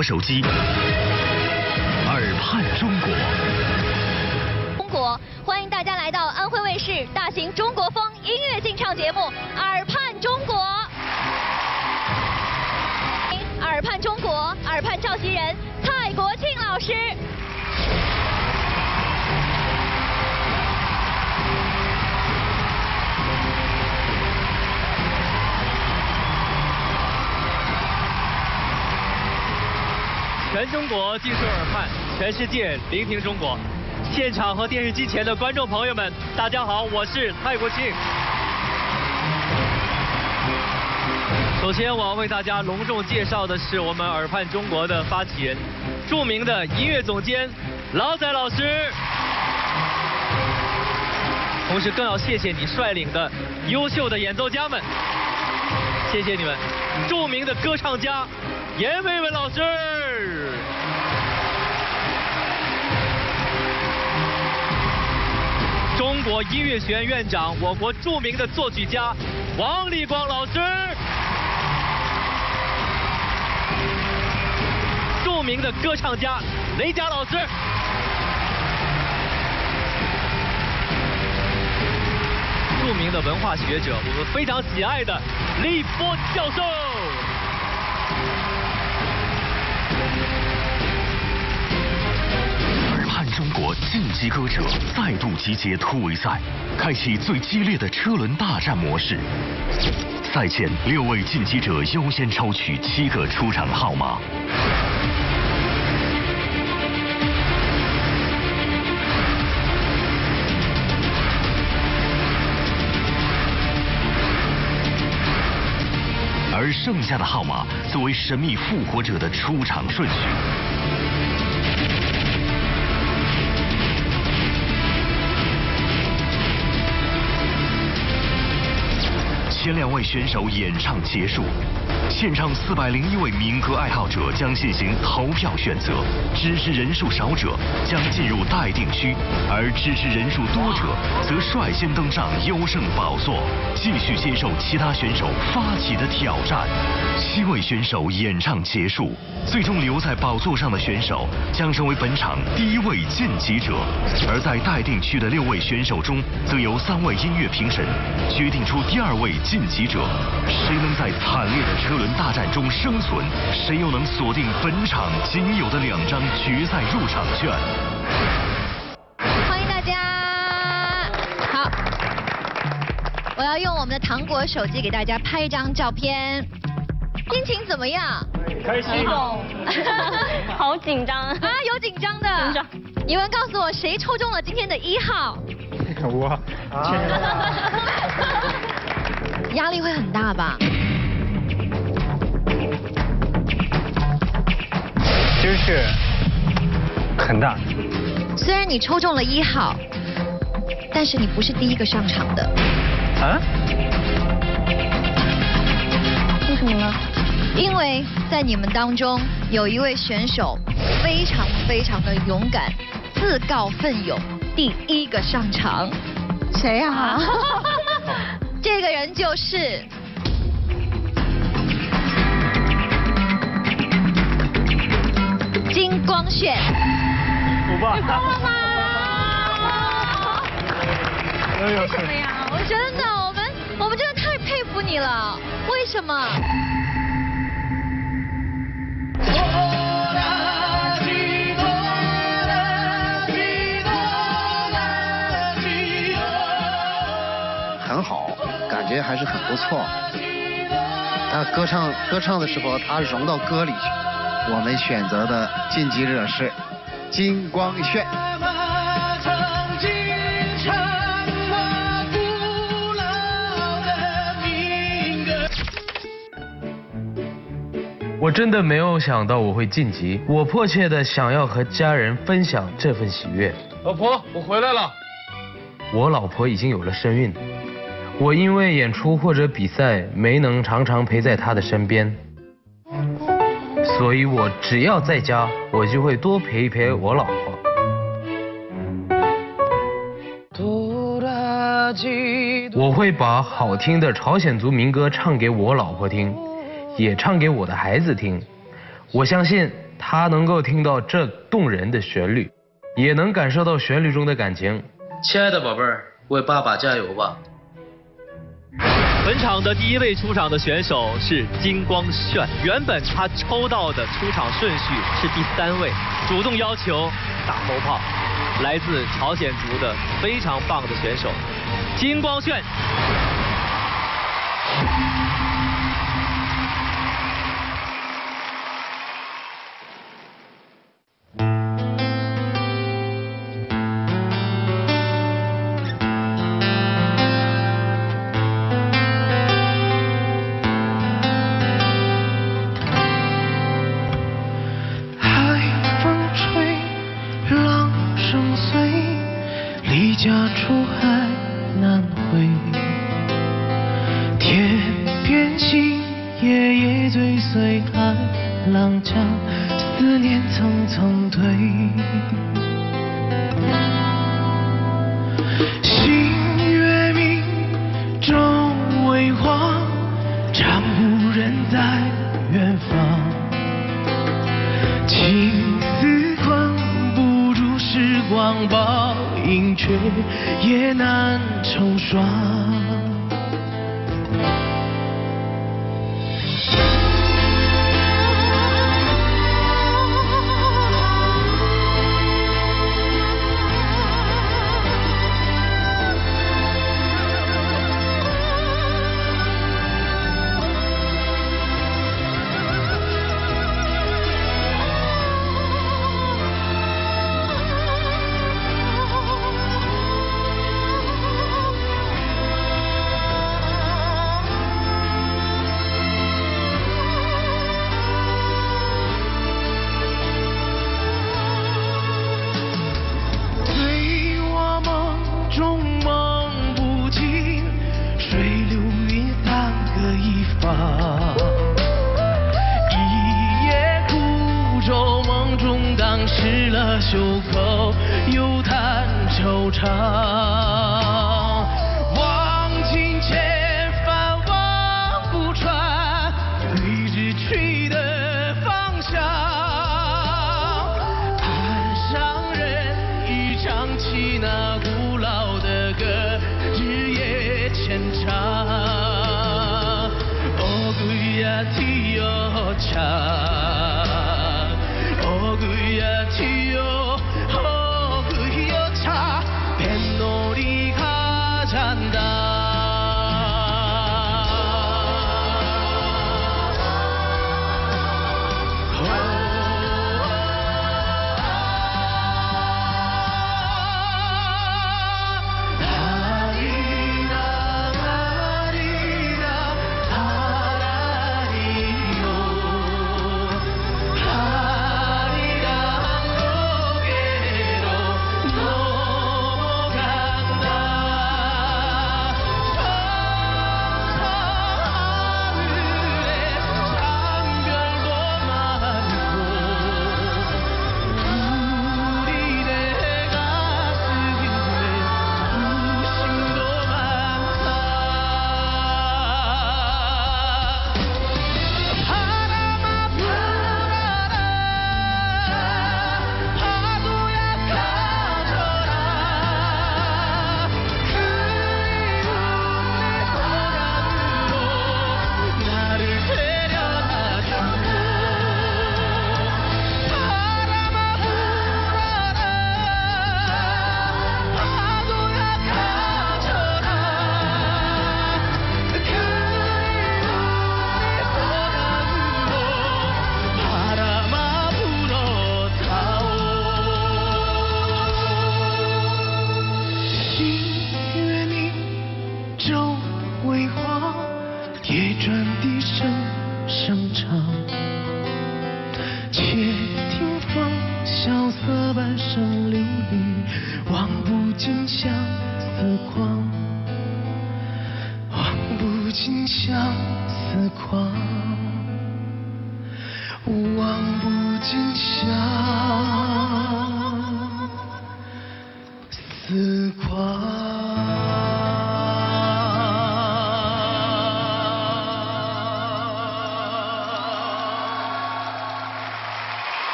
国手机，耳畔中国。中国，欢迎大家来到安徽卫视大型中国风音乐竞唱节目《耳畔中国》。耳畔中国，耳畔召集人蔡国庆老师。 全中国尽收耳畔，全世界聆听中国。现场和电视机前的观众朋友们，大家好，我是蔡国庆。首先，我要为大家隆重介绍的是我们耳畔中国的发起人，著名的音乐总监老仔老师。同时，更要谢谢你率领的优秀的演奏家们，谢谢你们。著名的歌唱家阎维文老师。 中国音乐学院院长、我国著名的作曲家王立光老师，著名的歌唱家雷佳老师，著名的文化学者，我们非常喜爱的李波教授。耳畔中国晋级歌者再度集结突围赛，开启最激烈的车轮大战模式。赛前6位晋级者优先抽取7个出场号码。而剩下的号码作为神秘复活者的出场顺序。 前2位选手演唱结束，现场401位民歌爱好者将进行投票选择，支持人数少者将进入待定区，而支持人数多者则率先登上优胜宝座，继续接受其他选手发起的挑战。7位选手演唱结束，最终留在宝座上的选手将成为本场第1位晋级者，而在待定区的6位选手中，则由3位音乐评审决定出第2位。 晋级者，谁能在惨烈的车轮大战中生存？谁又能锁定本场仅有的2张决赛入场券？欢迎大家！好，我要用我们的糖果手机给大家拍一张照片。心情怎么样？开心。好紧张啊！有紧张的。紧张。你们告诉我，谁抽中了今天的1号？我。啊压力会很大吧？真是很大。虽然你抽中了1号，但是你不是第1个上场的。啊？为什么呢？因为在你们当中有一位选手非常的勇敢，自告奋勇，第1个上场。谁呀、啊？这个人就是金光铉，你疯了吗？为什么呀？我真的，我们真的太佩服你了，为什么？ 很好，感觉还是很不错。他歌唱的时候，他融到歌里去。我们选择的晋级者是金光铉。我真的没有想到我会晋级，我迫切的想要和家人分享这份喜悦。老婆，我回来了。我老婆已经有了身孕。 我因为演出或者比赛没能常常陪在他的身边，所以我只要在家，我就会多陪一陪我老婆。我会把好听的朝鲜族民歌唱给我老婆听，也唱给我的孩子听。我相信他能够听到这动人的旋律，也能感受到旋律中的感情。亲爱的宝贝儿，为爸爸加油吧！本场的第一位出场的选手是金光炫，原本他抽到的出场顺序是第3位，主动要求打头炮，来自朝鲜族的非常棒的选手金光炫。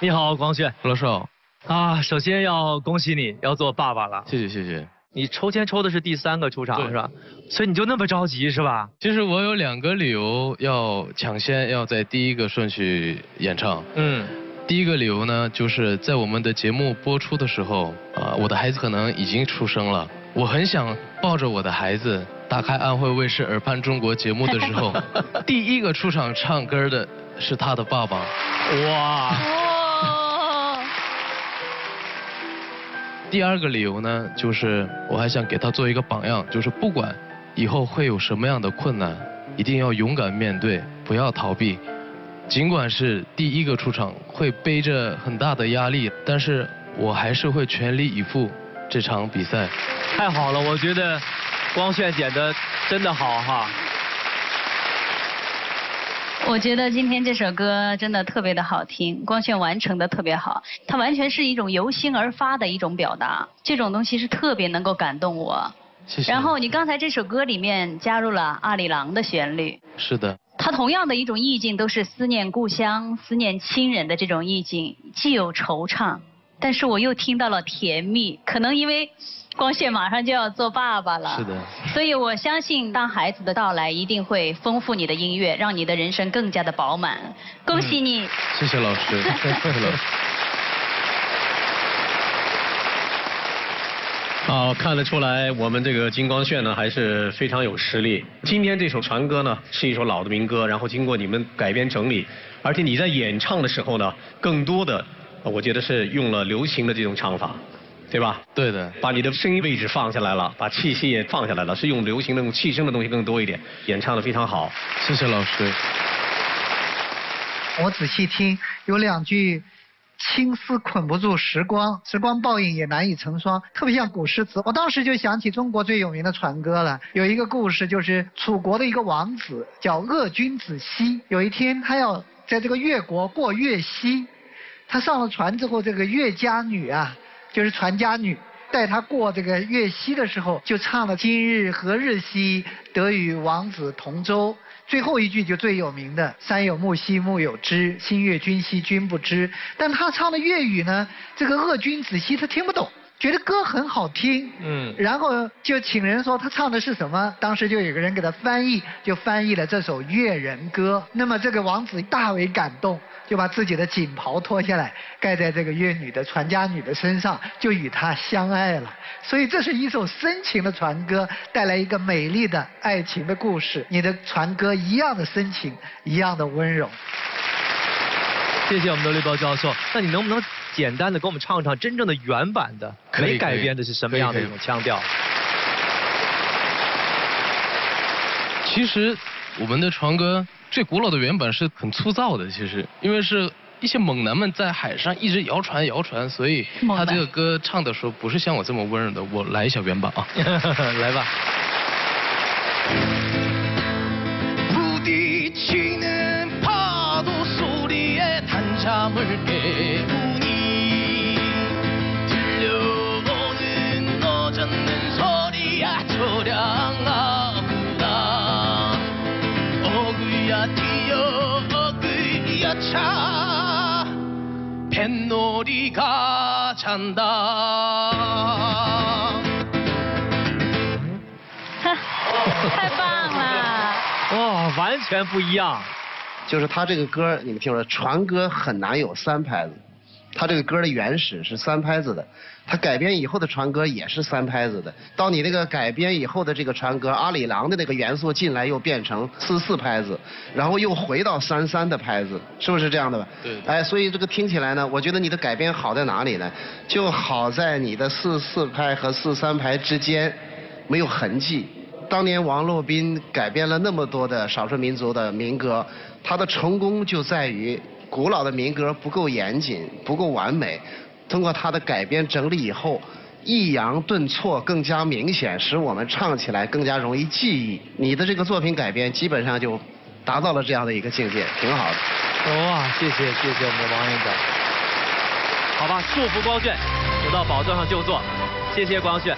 你好，光炫。老师好。啊，首先要恭喜你，要做爸爸了。谢谢谢谢。你抽签抽的是第三个出场是吧？所以你就那么着急是吧？其实我有两个理由要抢先要在第一个顺序演唱。嗯。第一个理由呢，就是在我们的节目播出的时候，我的孩子可能已经出生了，我很想抱着我的孩子，打开安徽卫视《耳畔中国》节目的时候，第一个出场唱歌的是他的爸爸。哇。 第二个理由呢，就是我还想给他做一个榜样，就是不管以后会有什么样的困难，一定要勇敢面对，不要逃避。尽管是第一个出场，会背着很大的压力，但是我还是会全力以赴这场比赛。太好了，我觉得光炫演得真的好哈。我觉得今天这首歌真的特别的好听，光炫完成的特别好，它完全是一种由心而发的一种表达，这种东西是特别能够感动我。谢谢。然后你刚才这首歌里面加入了阿里郎的旋律。是的。它同样的一种意境都是思念故乡、思念亲人的这种意境，既有惆怅，但是我又听到了甜蜜，可能因为。 光炫马上就要做爸爸了，是的，所以我相信当孩子的到来一定会丰富你的音乐，让你的人生更加的饱满。恭喜你！谢谢老师，谢谢老师。好，看得出来我们这个金光炫呢还是非常有实力。今天这首船歌呢是一首老的民歌，然后经过你们改编整理，而且你在演唱的时候呢，更多的我觉得是用了流行的这种唱法。 对吧？对的，把你的声音位置放下来了，把气息也放下来了，是用流行那种气声的东西更多一点，演唱的非常好。谢谢老师。我仔细听，有两句青丝捆不住时光，时光报应也难以成双，特别像古诗词。我当时就想起中国最有名的船歌了，有一个故事就是楚国的一个王子叫鄂君子西，有一天他要在这个越国过越西，他上了船之后，这个越家女啊。 就是船家女带他过这个越西的时候，就唱了“今日何日兮，得与王子同舟”。最后一句就最有名的“山有木兮木有枝，心悦君兮君不知”。但他唱的粤语呢，这个鄂君子兮他听不懂，觉得歌很好听，嗯，然后就请人说他唱的是什么。当时就有个人给他翻译，就翻译了这首越人歌。那么这个王子大为感动。 就把自己的锦袍脱下来，盖在这个越女的传家女的身上，就与她相爱了。所以这是一首深情的船歌，带来一个美丽的爱情的故事。你的船歌一样的深情，一样的温柔。谢谢我们的绿包教授。那你能不能简单的给我们唱一唱真正的原版的，没改编的是什么样的一种腔调？其实我们的船歌。 最古老的原版是很粗糙的，其实，因为是一些猛男们在海上一直摇船，所以他这个歌唱的时候不是像我这么温柔的。我来一小原版啊，来吧。无敌青年爬到树里的探查门给。 뱃놀이가 잔다 太棒了！哇，完全不一样。就是他这个歌，你们听说船歌很难有三拍子，他这个歌的原始是三拍子的，他改编以后的船歌也是三拍子的。到你那个改编以后的这个船歌，阿里郎的那个元素进来，又变成4/4拍子，然后又回到3/3的拍子，是不是这样的吧？对。哎，所以这个听起来呢，我觉得你的改编好在哪里呢？就好在你的4/4拍和4/3拍之间没有痕迹。当年王洛宾改编了那么多的少数民族的民歌，他的成功就在于。 古老的民歌不够严谨，不够完美，通过他的改编整理以后，抑扬顿挫更加明显，使我们唱起来更加容易记忆。你的这个作品改编基本上就达到了这样的一个境界，挺好的。哇，谢谢我们的王院长。好吧，祝福光炫，我到宝座上就坐，谢谢光炫。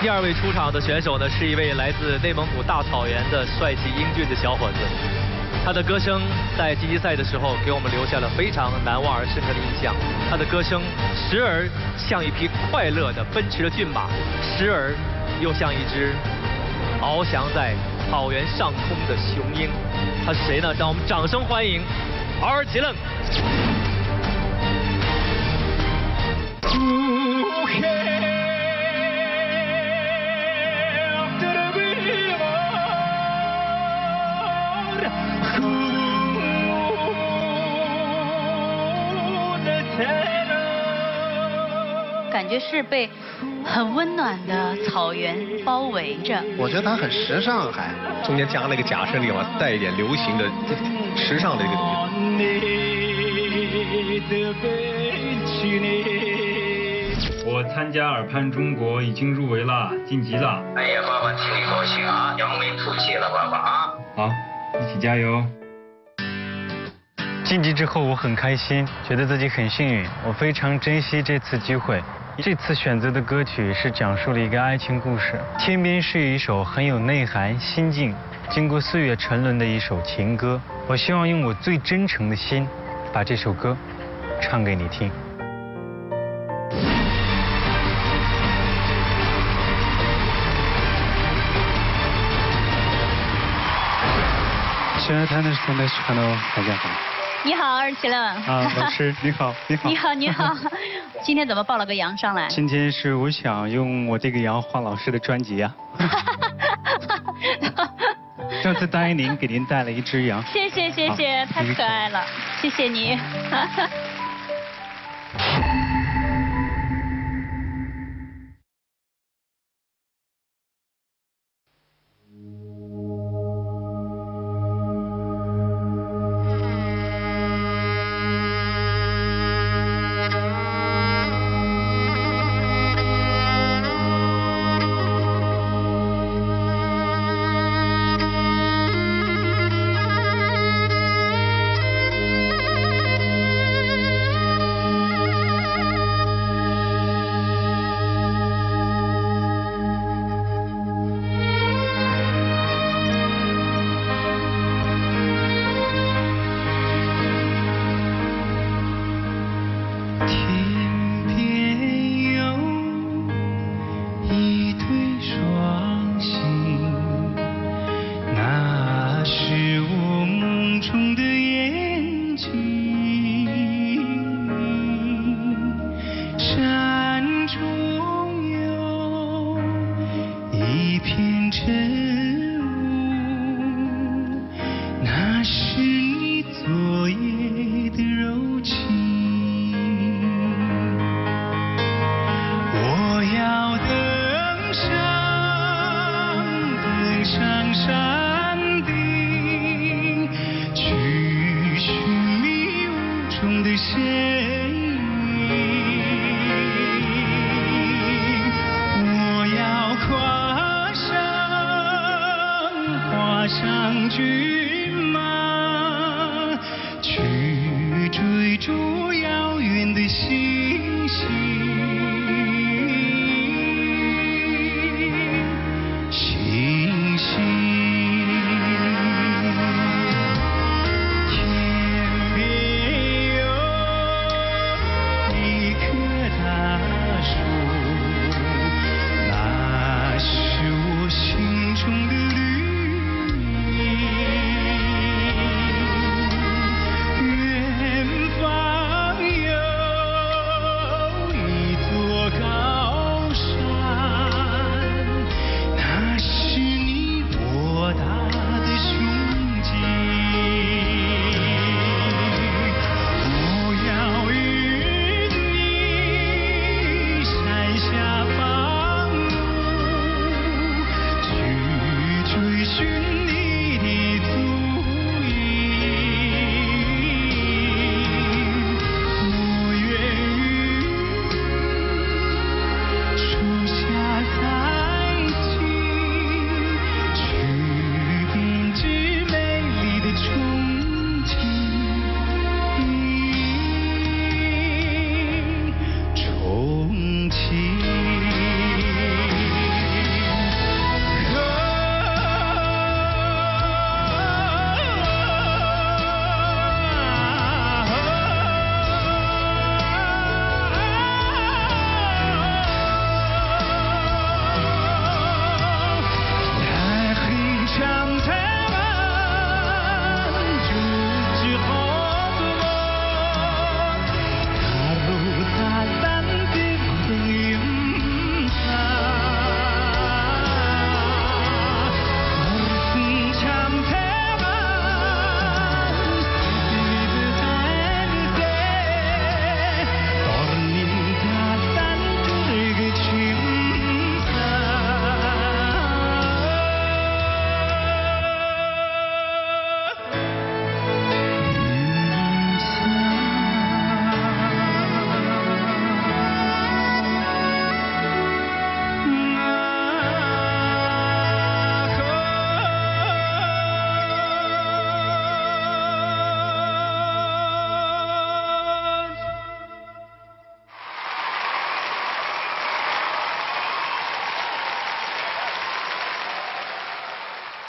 第二位出场的选手呢，是一位来自内蒙古大草原的帅气英俊的小伙子。他的歌声在积极赛的时候给我们留下了非常难忘而深刻的印象。他的歌声时而像一匹快乐的奔驰的骏马，时而又像一只翱翔在草原上空的雄鹰。他是谁呢？让我们掌声欢迎Artillon。 感觉是被很温暖的草原包围着。我觉得它很时尚，还中间加了一个假声里嘛，带一点流行的、时尚的一个东西。我参加耳畔中国已经入围了，晋级了。哎呀，爸爸替你高兴啊！扬眉吐气了，爸爸啊！好，一起加油。 晋级之后我很开心，觉得自己很幸运，我非常珍惜这次机会。这次选择的歌曲是讲述了一个爱情故事，《天边》是一首很有内涵、心境、经过岁月沉沦的一首情歌。我希望用我最真诚的心，把这首歌唱给你听。 大家好。你好，Artillon。啊，老师，你好，你好。你好，你好。今天怎么抱了个羊上来？今天是我想用我这个羊换老师的专辑啊。上次答应您，给您带了一只羊。谢谢，谢谢，太可爱了，谢谢你。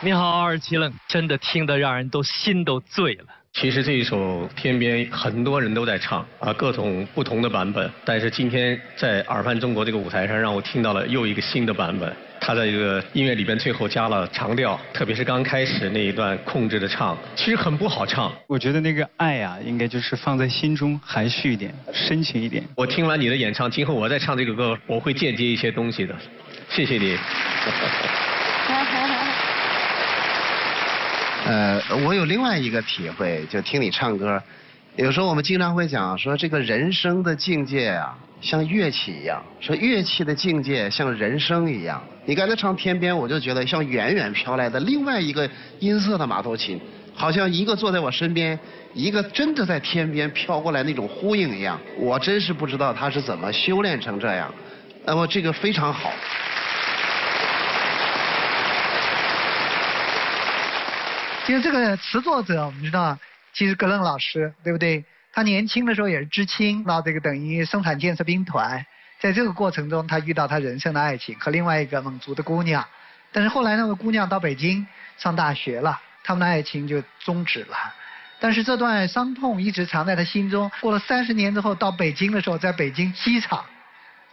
你好，二七冷，真的听得让人都心都醉了。其实这一首《天边》很多人都在唱啊，各种不同的版本。但是今天在耳畔中国这个舞台上，让我听到了又一个新的版本。它在这个音乐里边最后加了长调，特别是刚开始那一段控制的唱，其实很不好唱。我觉得那个爱啊，应该就是放在心中，含蓄一点，深情一点。我听完你的演唱，今后我再唱这个歌，我会间接一些东西的。谢谢你。我有另外一个体会，就听你唱歌，有时候我们经常会讲说，这个人生的境界啊，像乐器一样；说乐器的境界像人生一样。你刚才唱《天边》，我就觉得像远远飘来的另外一个音色的马头琴，好像一个坐在我身边，一个真的在天边飘过来那种呼应一样。我真是不知道他是怎么修炼成这样，那么这个非常好。其实这个词作者我们知道，其实葛楞老师，对不对？他年轻的时候也是知青，到这个等于生产建设兵团，在这个过程中他遇到他人生的爱情和另外一个蒙族的姑娘，但是后来那个姑娘到北京上大学了，他们的爱情就终止了。但是这段伤痛一直藏在他心中，过了30年之后到北京的时候，在北京机场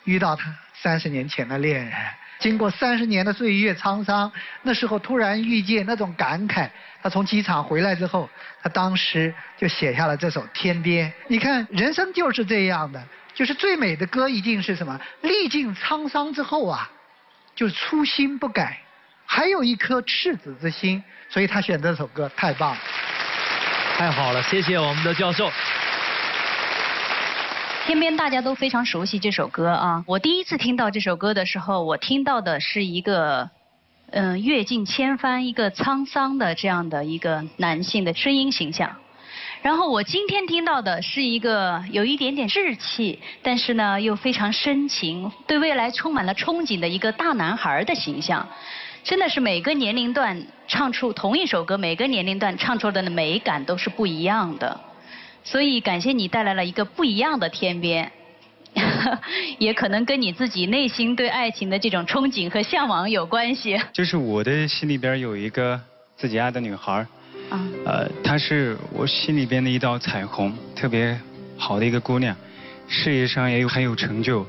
遇到他30年前的恋人。经过30年的岁月沧桑，那时候突然遇见那种感慨，他从机场回来之后，他当时就写下了这首《天边》。你看，人生就是这样的，就是最美的歌一定是什么？历尽沧桑之后啊，就是初心不改，还有一颗赤子之心。所以他选这首歌太棒了，太好了，谢谢我们的教授。天边大家都非常熟悉这首歌啊，我第一次听到这首歌的时候，我听到的是一个阅尽千帆一个沧桑的这样的一个男性的声音形象，然后我今天听到的是一个有一点点稚气，但是呢又非常深情，对未来充满了憧憬的一个大男孩的形象。真的是每个年龄段唱出同一首歌，每个年龄段唱出的美感都是不一样的。所以感谢你带来了一个不一样的天边，也可能跟你自己内心对爱情的这种憧憬和向往有关系。就是我的心里边有一个自己爱的女孩，她是我心里边的一道彩虹，特别好的一个姑娘，事业上也有很有成就，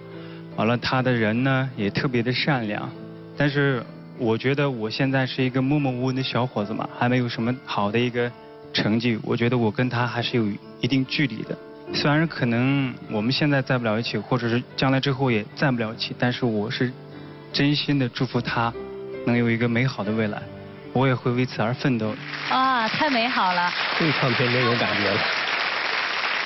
完了她的人呢也特别的善良，但是我觉得我现在是一个默默无闻的小伙子嘛，还没有什么好的一个成绩，我觉得我跟她还是有一定距离的，虽然可能我们现在在不了一起，或者是将来之后也在不了一起，但是我是真心的祝福他能有一个美好的未来，我也会为此而奋斗。啊，太美好了！对唱片没有感觉了。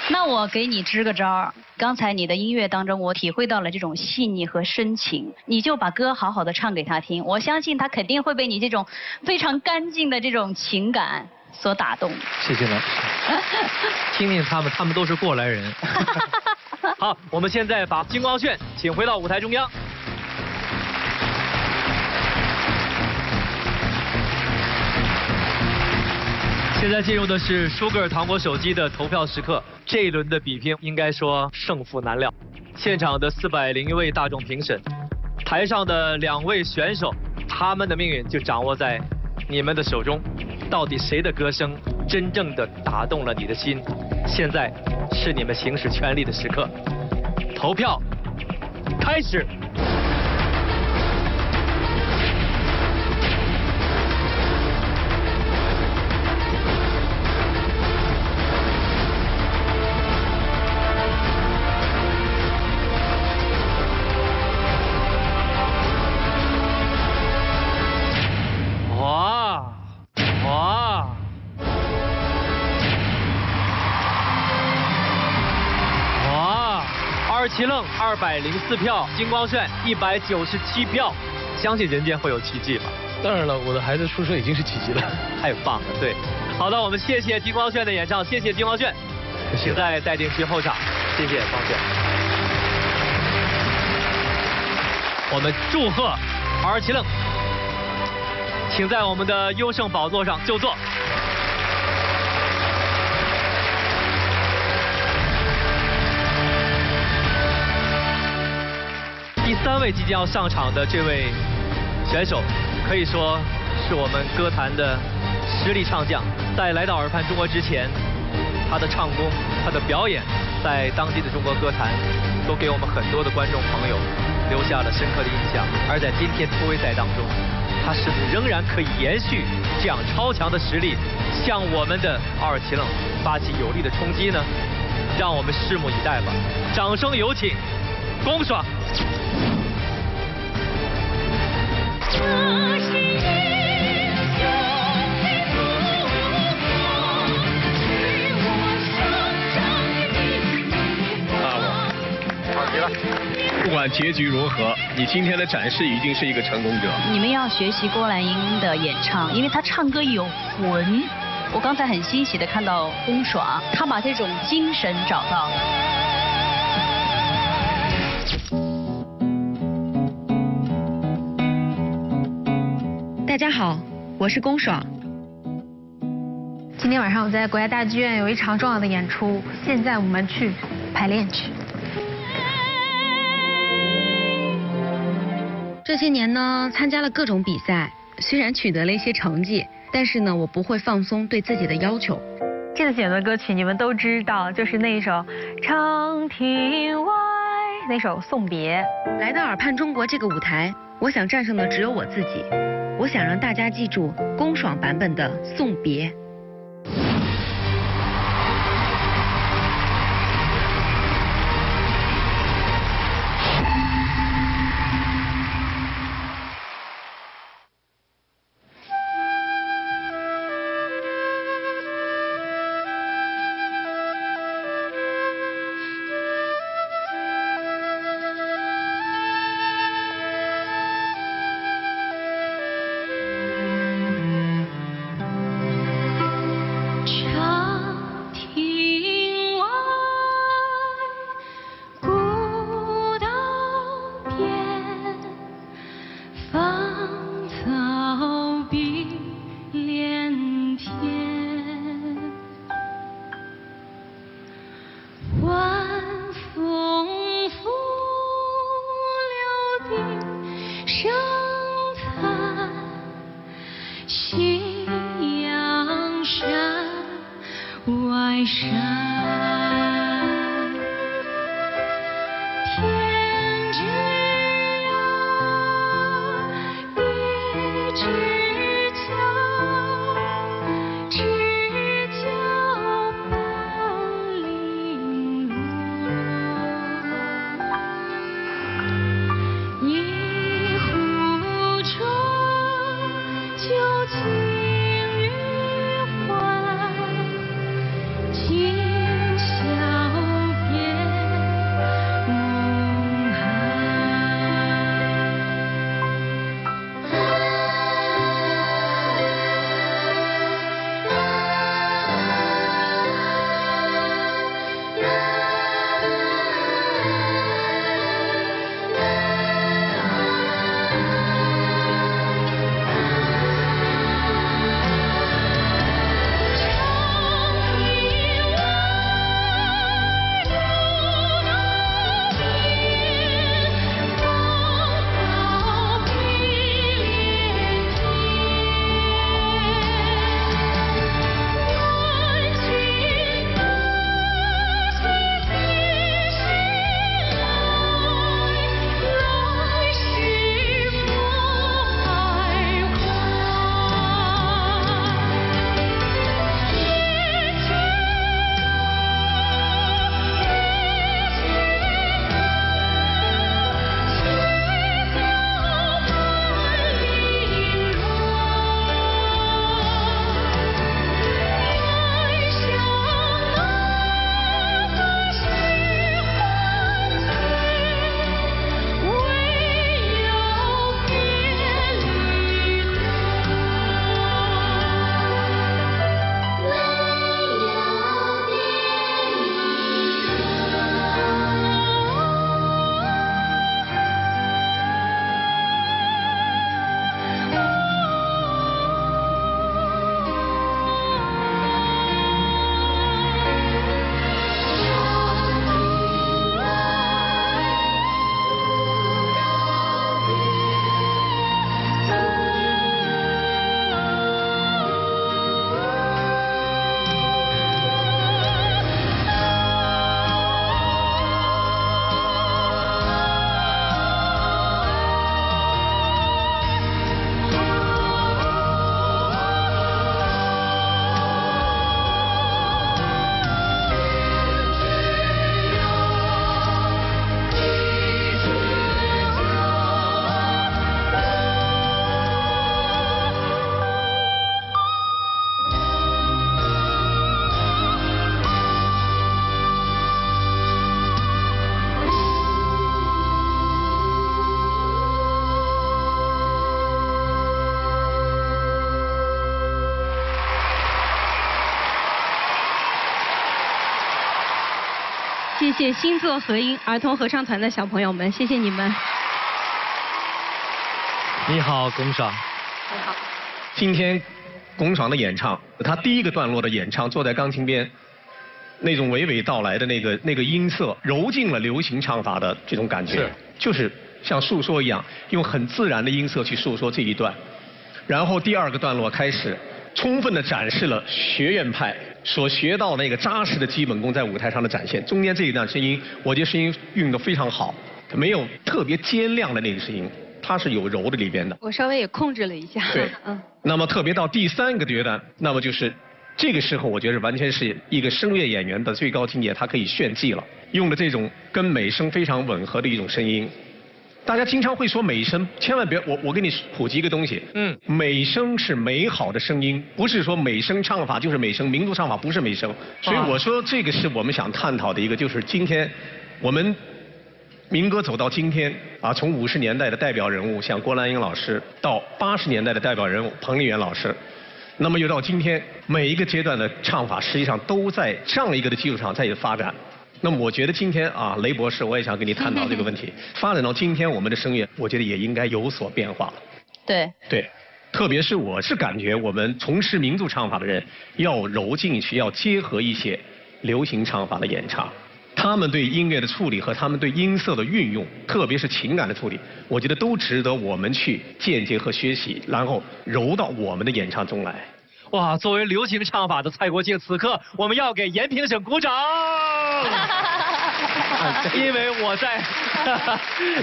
那我给你支个招，刚才你的音乐当中，我体会到了这种细腻和深情，你就把歌好好的唱给他听，我相信他肯定会被你这种非常干净的这种情感所打动。谢谢老师。听听他们都是过来人。好，我们现在把金光炫请回到舞台中央。现在进入的是舒格尔糖果手机的投票时刻，这一轮的比拼应该说胜负难料。现场的401位大众评审，台上的2位选手，他们的命运就掌握在你们的手中。到底谁的歌声真正的打动了你的心？现在是你们行使权利的时刻，投票开始。齐愣204票，金光炫197票，相信人间会有奇迹吧？当然了，我的孩子出生已经是奇迹了，太棒了！对，好的，我们谢谢金光炫的演唱，谢谢金光炫，现在带进去后场，谢谢光炫。我们祝贺R齐愣，请在我们的优胜宝座上就坐。第3位即将要上场的这位选手，可以说是我们歌坛的实力唱将，在来到耳畔中国之前，他的唱功、他的表演，在当地的中国歌坛都给我们很多的观众朋友留下了深刻的印象。而在今天突围赛当中，他甚至仍然可以延续这样超强的实力，向我们的阿尔奇楞发起有力的冲击呢？让我们拭目以待吧！掌声有请，龚爽。 这是英雄的祖国，是我生长的土壤。不管结局如何，你今天的展示已经是一个成功者。你们要学习郭兰英的演唱，因为她唱歌有魂。我刚才很欣喜的看到龚爽，她把这种精神找到了。 大家好，我是龚爽。今天晚上我在国家大剧院有一场重要的演出，现在我们去排练去。这些年呢，参加了各种比赛，虽然取得了一些成绩，但是呢，我不会放松对自己的要求。这次演的歌曲你们都知道，就是那一首《长亭外》，那首《送别》。来到耳畔中国这个舞台，我想战胜的只有我自己。 我想让大家记住龚爽版本的《送别》。情。谢谢星座合音儿童合唱团的小朋友们，谢谢你们。你好，龚爽。你好。今天龚爽的演唱，他第一个段落的演唱，坐在钢琴边，那种娓娓道来的那个音色，揉进了流行唱法的这种感觉，就是像诉说一样，用很自然的音色去诉说这一段。然后第二个段落开始，充分的展示了学院派所学到那个扎实的基本功在舞台上的展现。中间这一段声音，我觉得声音运得非常好，没有特别尖亮的那个声音，它是有柔的里边的。我稍微也控制了一下。对，嗯。那么特别到第三个阶段，那么就是这个时候，我觉得完全是一个声乐演员的最高境界，他可以炫技了，用的这种跟美声非常吻合的一种声音。大家经常会说美声，千万别，我给你普及一个东西，美声是美好的声音，不是说美声唱法就是美声，民族唱法不是美声，所以我说这个是我们想探讨的一个，就是今天我们民歌走到今天啊，从50年代的代表人物像郭兰英老师，到80年代的代表人物彭丽媛老师，那么又到今天，每一个阶段的唱法实际上都在上一个的基础上在发展。那么我觉得今天啊，雷博士，我也想跟你探讨这个问题。发展到今天，我们的声乐，我觉得也应该有所变化了。对。对，特别是我是感觉，我们从事民族唱法的人，要揉进去，要结合一些流行唱法的演唱，他们对音乐的处理和他们对音色的运用，特别是情感的处理，我觉得都值得我们去借鉴和学习，然后揉到我们的演唱中来。哇，作为流行唱法的蔡国庆，此刻我们要给延平省鼓掌。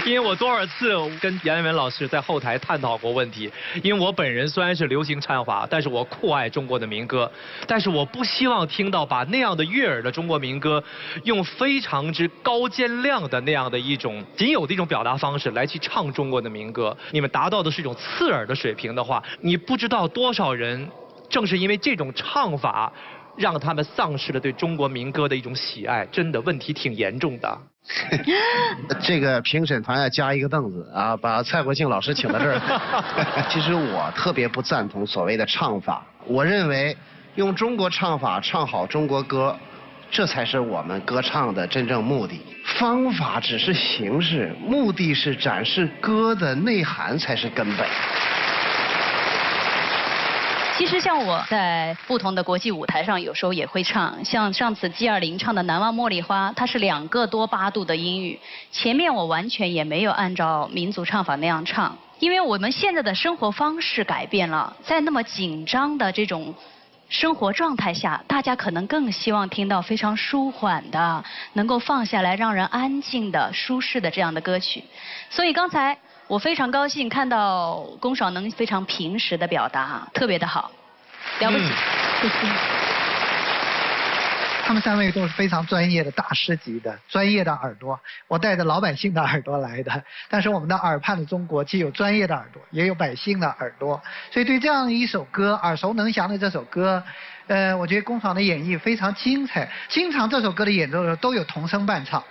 因为我多少次跟杨元老师在后台探讨过问题，因为我本人虽然是流行唱法，但是我酷爱中国的民歌，但是我不希望听到把那样的悦耳的中国民歌，用非常之高尖亮的那样的一种仅有的一种表达方式来去唱中国的民歌。你们达到的是一种刺耳的水平的话，你不知道多少人正是因为这种唱法，让他们丧失了对中国民歌的一种喜爱，真的问题挺严重的。这个评审团要加一个凳子啊，把蔡国庆老师请到这儿。其实我特别不赞同所谓的唱法，我认为用中国唱法唱好中国歌，这才是我们歌唱的真正目的。方法只是形式，目的是展示歌的内涵才是根本。其实像我在不同的国际舞台上，有时候也会唱，像上次 G20唱的《难忘茉莉花》，它是2个多8度的音域，前面我完全也没有按照民族唱法那样唱，因为我们现在的生活方式改变了，在那么紧张的这种生活状态下，大家可能更希望听到非常舒缓的，能够放下来让人安静的、舒适的这样的歌曲。所以刚才我非常高兴看到龚爽能非常平实的表达，特别的好，了不起，谢谢。他们3位都是非常专业的大师级的专业的耳朵，我带着老百姓的耳朵来的，但是我们的耳畔的中国既有专业的耳朵，也有百姓的耳朵，所以对这样一首歌，耳熟能详的这首歌，我觉得龚爽的演绎非常精彩。经常这首歌的演奏的时候都有童声伴唱，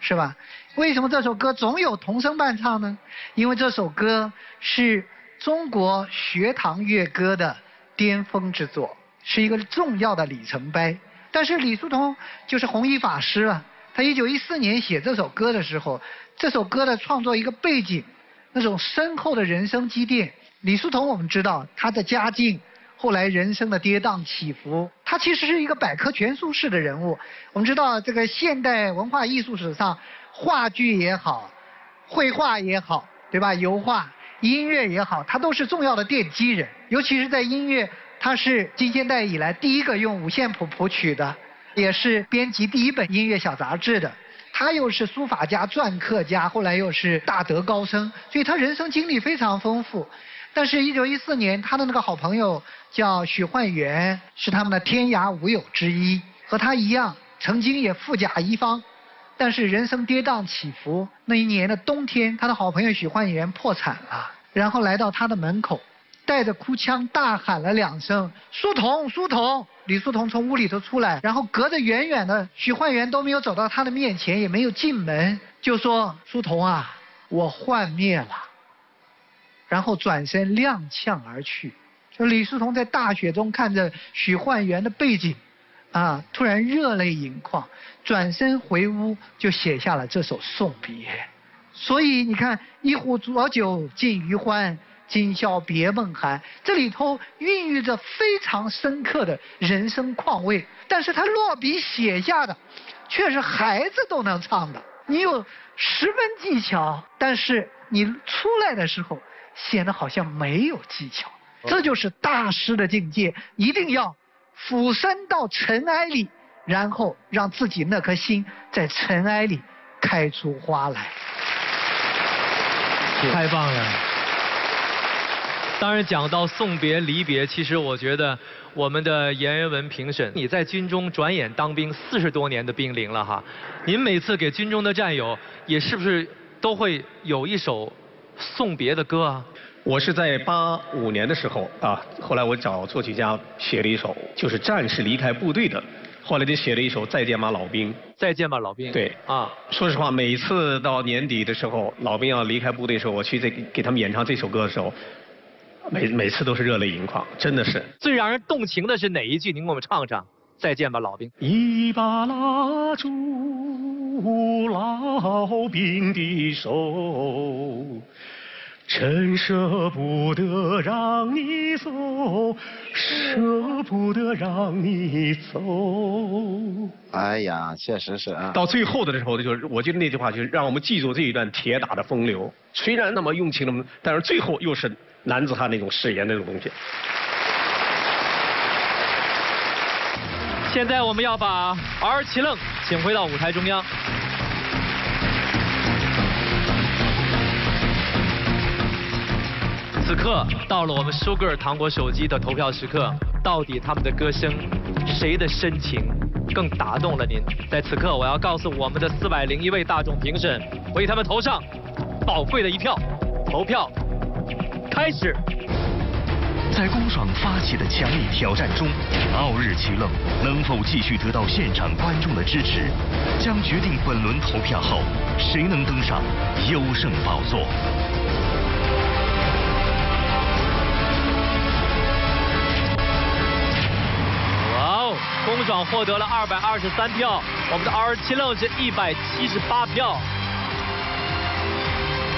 是吧？为什么这首歌总有童声伴唱呢？因为这首歌是中国学堂乐歌的巅峰之作，是一个重要的里程碑。但是李叔同就是弘一法师了，他1914年写这首歌的时候，这首歌的创作一个背景，那种深厚的人生积淀。李叔同我们知道他的家境，后来人生的跌宕起伏，他其实是一个百科全书式的人物。我们知道这个现代文化艺术史上，话剧也好，绘画也好，对吧？油画、音乐也好，他都是重要的奠基人。尤其是在音乐，他是近现代以来第一个用5线谱谱曲的，也是编辑第一本音乐小杂志的。他又是书法家、篆刻家，后来又是大德高僧，所以他人生经历非常丰富。但是1914年，他的那个好朋友叫许幻元，是他们的天涯舞友之一，和他一样曾经也富甲一方，但是人生跌宕起伏。那一年的冬天，他的好朋友许幻元破产了，然后来到他的门口，带着哭腔大喊了2声书童，书童。李叔同从屋里头出来，然后隔着远远的，许幻元都没有走到他的面前，也没有进门，就说书童啊，我幻灭了，然后转身踉跄而去。就李叔同在大雪中看着许幻元的背影，啊，突然热泪盈眶，转身回屋就写下了这首送别。所以你看，一壶浊酒尽余欢，今宵别梦寒，这里头孕育着非常深刻的人生况味。但是他落笔写下的，却是孩子都能唱的。你有十分技巧，但是你出来的时候显得好像没有技巧。这就是大师的境界，一定要俯身到尘埃里，然后让自己那颗心在尘埃里开出花来。太棒了！当然，讲到送别、离别，其实我觉得我们的严仁文评审，你在军中转眼当兵40多年的兵龄了哈，您每次给军中的战友，也是不是都会有一首送别的歌啊？我是在85年的时候啊，后来我找作曲家写了一首，就是战士离开部队的，后来就写了一首《再见吧，老兵》。再见吧，老兵。对啊，说实话，每次到年底的时候，老兵要离开部队的时候，我去给他们演唱这首歌的时候，每次都是热泪盈眶，真的是。最让人动情的是哪一句？您给我们唱唱。再见吧，老兵。一把拉住老兵的手。真舍不得让你走，舍不得让你走。哎呀，确实是啊。到最后的时候，就是我觉得那句话就是让我们记住这一段铁打的风流。虽然那么用情那么，但是最后又是男子汉那种誓言那种东西。现在我们要把儿其愣请回到舞台中央。此刻到了我们舒格尔糖果手机的投票时刻，到底他们的歌声，谁的深情更打动了您？在此刻，我要告诉我们的401位大众评审，为他们投上宝贵的一票。投票开始。在龚爽发起的强力挑战中，奥日其愣能否继续得到现场观众的支持，将决定本轮投票后谁能登上优胜宝座。龚爽获得了223票，我们的儿其愣是178票。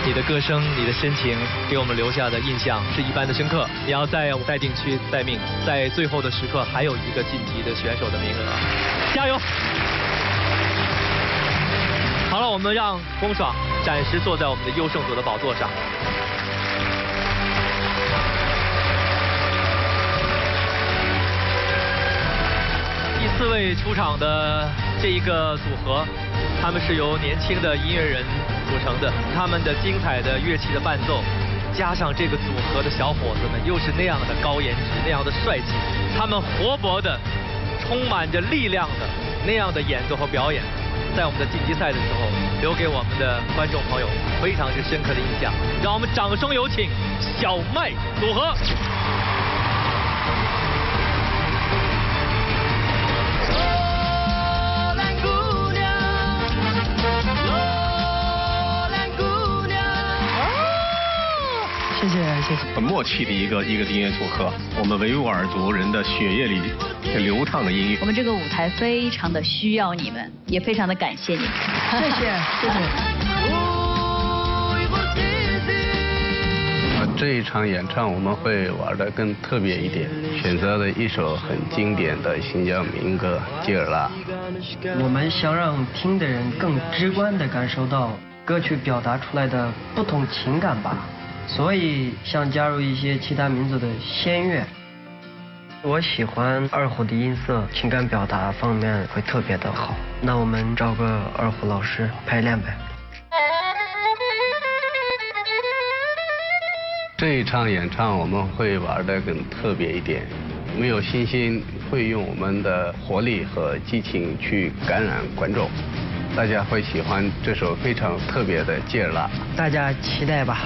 你的歌声，你的深情，给我们留下的印象是一般的深刻。你要在待定区待命，在最后的时刻还有一个晋级的选手的名额，加油！好了，我们让龚爽暂时坐在我们的优胜者的宝座上。4位出场的这一个组合，他们是由年轻的音乐人组成的，他们的精彩的乐器的伴奏，加上这个组合的小伙子们又是那样的高颜值，那样的帅气，他们活泼的、充满着力量的那样的演奏和表演，在我们的晋级赛的时候，留给我们的观众朋友非常之深刻的印象。让我们掌声有请小麦组合。谢谢谢谢，很默契的一个音乐组合，我们维吾尔族人的血液里流淌的音乐。我们这个舞台非常的需要你们，也非常的感谢你们。谢谢谢谢。这一场演唱我们会玩的更特别一点，选择了一首很经典的新疆民歌《杰尔拉》。我们想让听的人更直观地感受到歌曲表达出来的不同情感吧。所以想加入一些其他民族的弦乐，我喜欢二胡的音色，情感表达方面会特别的好。那我们找个二胡老师排练呗。这一场演唱我们会玩得更特别一点，没有信心会用我们的活力和激情去感染观众，大家会喜欢这首非常特别的《杰尔拉》，大家期待吧。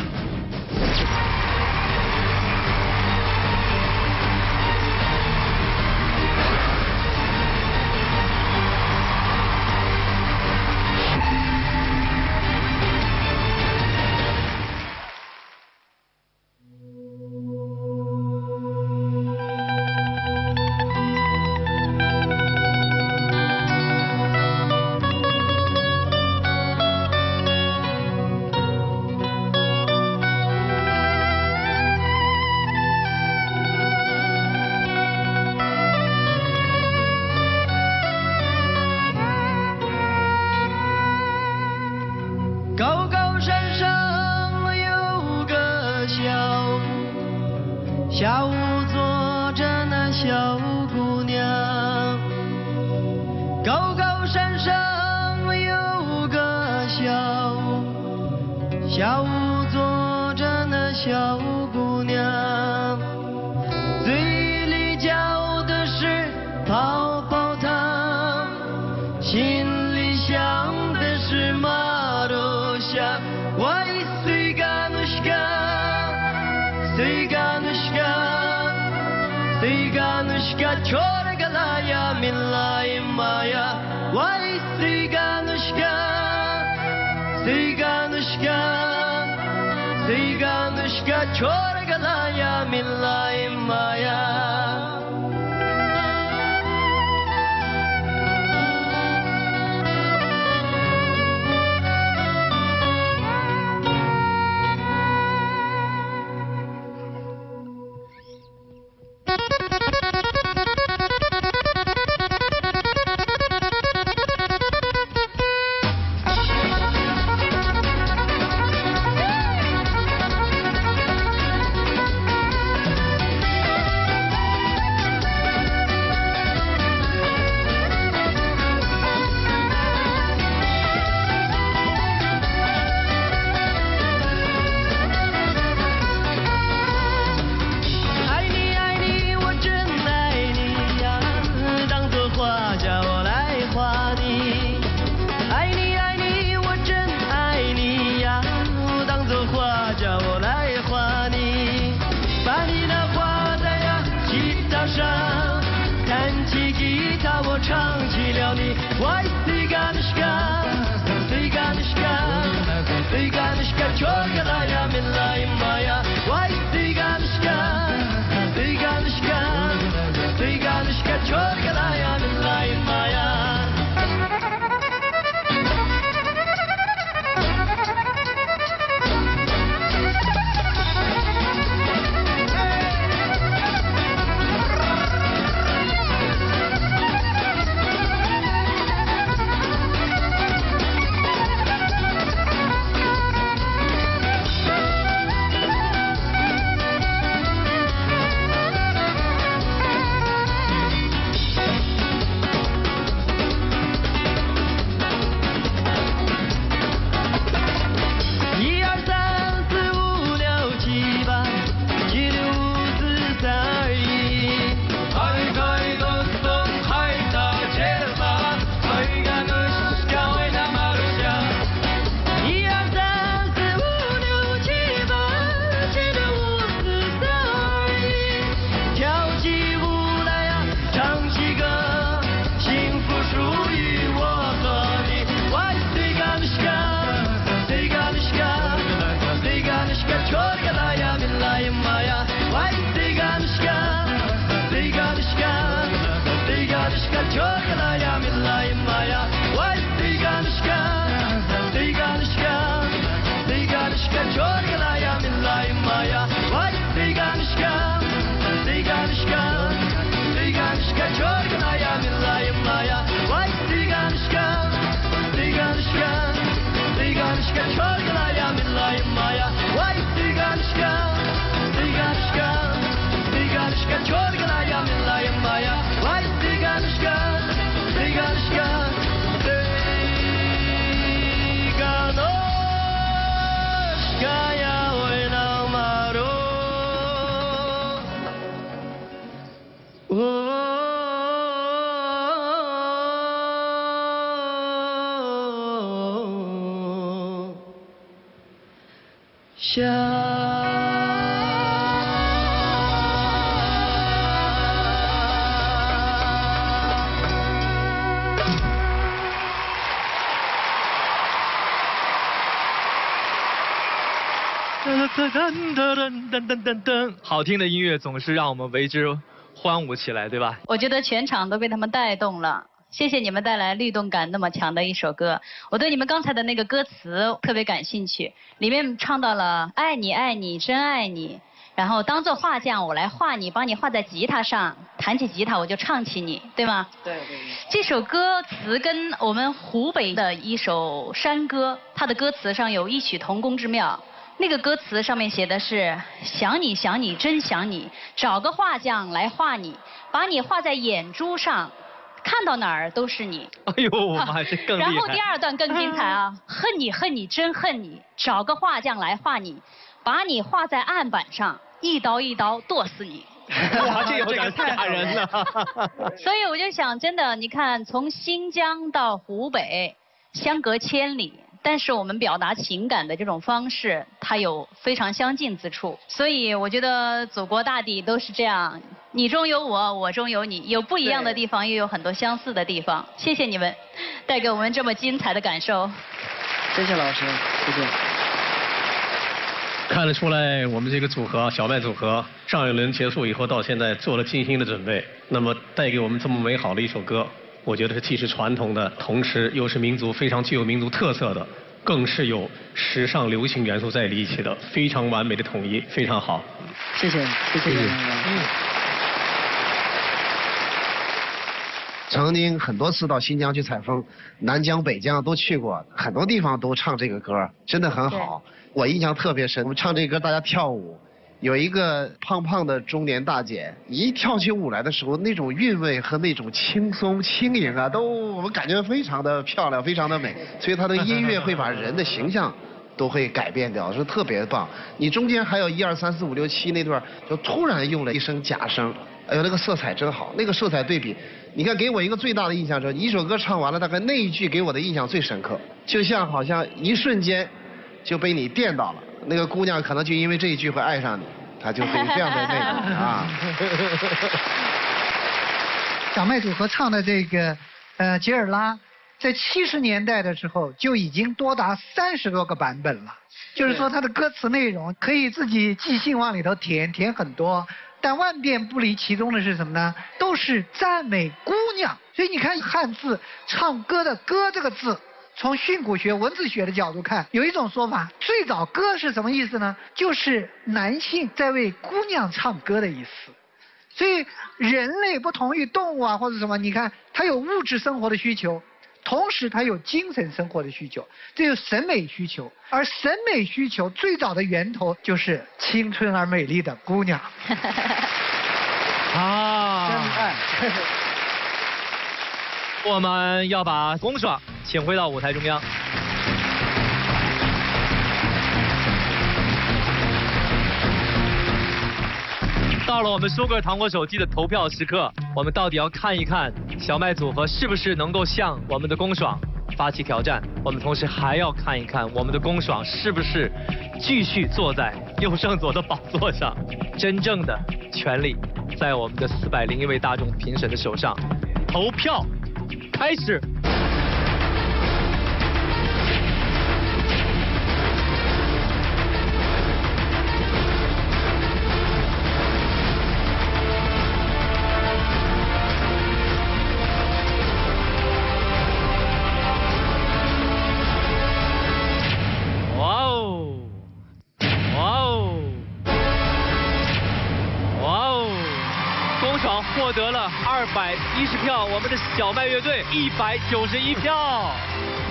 下午坐着那小姑娘，高高山上有个小屋，下午坐着那小姑娘，嘴里嚼的是泡泡糖，心里想的是马豆香。 Siganuşka çorgalaya millay maya Vay siganuşka Siganuşka Siganuşka çorgalaya millay maya好听的音乐总是让我们为之欢舞起来，对吧？我觉得全场都被他们带动了。谢谢你们带来律动感那么强的一首歌。我对你们刚才的那个歌词特别感兴趣，里面唱到了爱你爱你真爱你，然后当做画匠我来画你，帮你画在吉他上，弹起吉他我就唱起你，对吗？对对。这首歌词跟我们湖北的一首山歌，它的歌词上有异曲同工之妙。那个歌词上面写的是想你想你真想你，找个画匠来画你，把你画在眼珠上，看到哪儿都是你。哎呦，我妈这更厉害。然后第二段更精彩啊，恨你恨你真恨你，找个画匠来画你，把你画在案板上，一刀一刀剁死你。 哇，这有点太吓人了。所以我就想，真的，你看，从新疆到湖北，相隔千里，但是我们表达情感的这种方式，它有非常相近之处。所以我觉得，祖国大地都是这样，你中有我，我中有你，有不一样的地方，又有很多相似的地方。谢谢你们，带给我们这么精彩的感受。谢谢老师，谢谢。 看得出来，我们这个组合小麦组合上一轮结束以后到现在做了精心的准备，那么带给我们这么美好的一首歌，我觉得是既是传统的，同时又是民族非常具有民族特色的，更是有时尚流行元素在里一起的，非常完美的统一，非常好。谢谢，谢谢。曾经很多次到新疆去采风，南疆、北疆都去过，很多地方都唱这个歌，真的很好。 我印象特别深，我们唱这歌，大家跳舞，有一个胖胖的中年大姐，一跳起舞来的时候，那种韵味和那种轻松轻盈啊，都我们感觉非常的漂亮，非常的美。所以她的音乐会把人的形象都会改变掉，是特别棒。你中间还有1、2、3、4、5、6、7那段，就突然用了一声假声，哎呦，那个色彩真好，那个色彩对比。 你看，给我一个最大的印象就是，一首歌唱完了，大概那一句给我的印象最深刻，就像好像一瞬间就被你电到了。那个姑娘可能就因为这一句会爱上你，她就会这样的那种啊。小麦组合唱的这个杰尔拉，在70年代的时候就已经多达30多个版本了，就是说它的歌词内容可以自己即兴往里头填很多。 但万变不离其宗的是什么呢？都是赞美姑娘。所以你看汉字唱歌的“歌”这个字，从训诂学、文字学的角度看，有一种说法，最早“歌”是什么意思呢？就是男性在为姑娘唱歌的意思。所以人类不同于动物啊或者什么，你看它有物质生活的需求，同时它有精神生活的需求，这有审美需求。而审美需求最早的源头就是青春而美丽的姑娘。 啊！真爱！我们要把龚爽请回到舞台中央。到了我们收割糖果手机的投票时刻，我们到底要看一看小麦组合是不是能够向我们的龚爽发起挑战。我们同时还要看一看我们的龚爽是不是继续坐在右上左的宝座上，真正的权力。 在我们的401位大众评审的手上，投票开始。哇哦，哇哦，哇哦！ 龚爽获得了210票，我们的小麦乐队191票。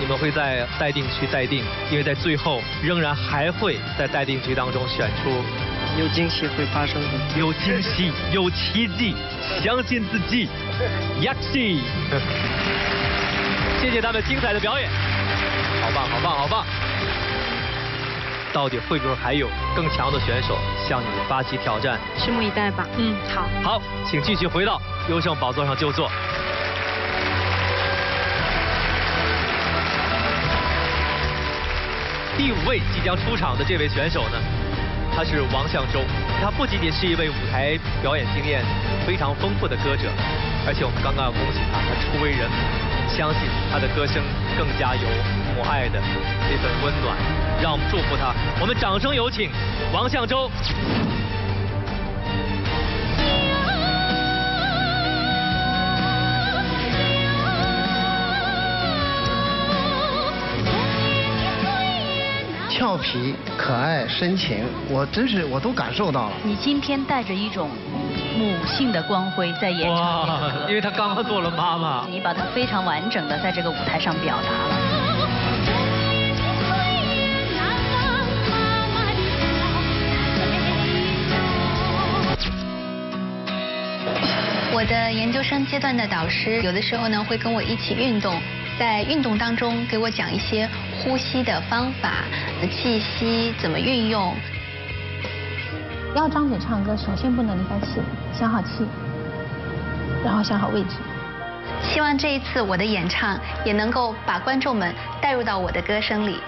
你们会在待定区待定，因为在最后仍然还会在待定区当中选出。有惊喜会发生的。有惊喜，有奇迹，相信自己。Yaxi， 谢谢他们精彩的表演，好棒，好棒，好棒。到底会不会还有更强的选手向你们发起挑战？拭目以待吧。嗯，好。好，请继续回到优胜宝座上就坐。第5位即将出场的这位选手呢，他是王向洲。他不仅仅是一位舞台表演经验非常丰富的歌者，而且我们刚刚要恭喜他，他初为人母。 相信他的歌声更加有母爱的这份温暖，让我们祝福他。我们掌声有请王向洲。俏皮、可爱、深情，我都感受到了。你今天带着一种。 母性的光辉在演唱这个歌，因为她刚刚做了妈妈。你把它非常完整的在这个舞台上表达了。我的研究生阶段的导师，有的时候呢会跟我一起运动，在运动当中给我讲一些呼吸的方法、气息怎么运用。要张嘴唱歌，首先不能离开气，想好气，然后想好位置。希望这一次我的演唱也能够把观众们带入到我的歌声里。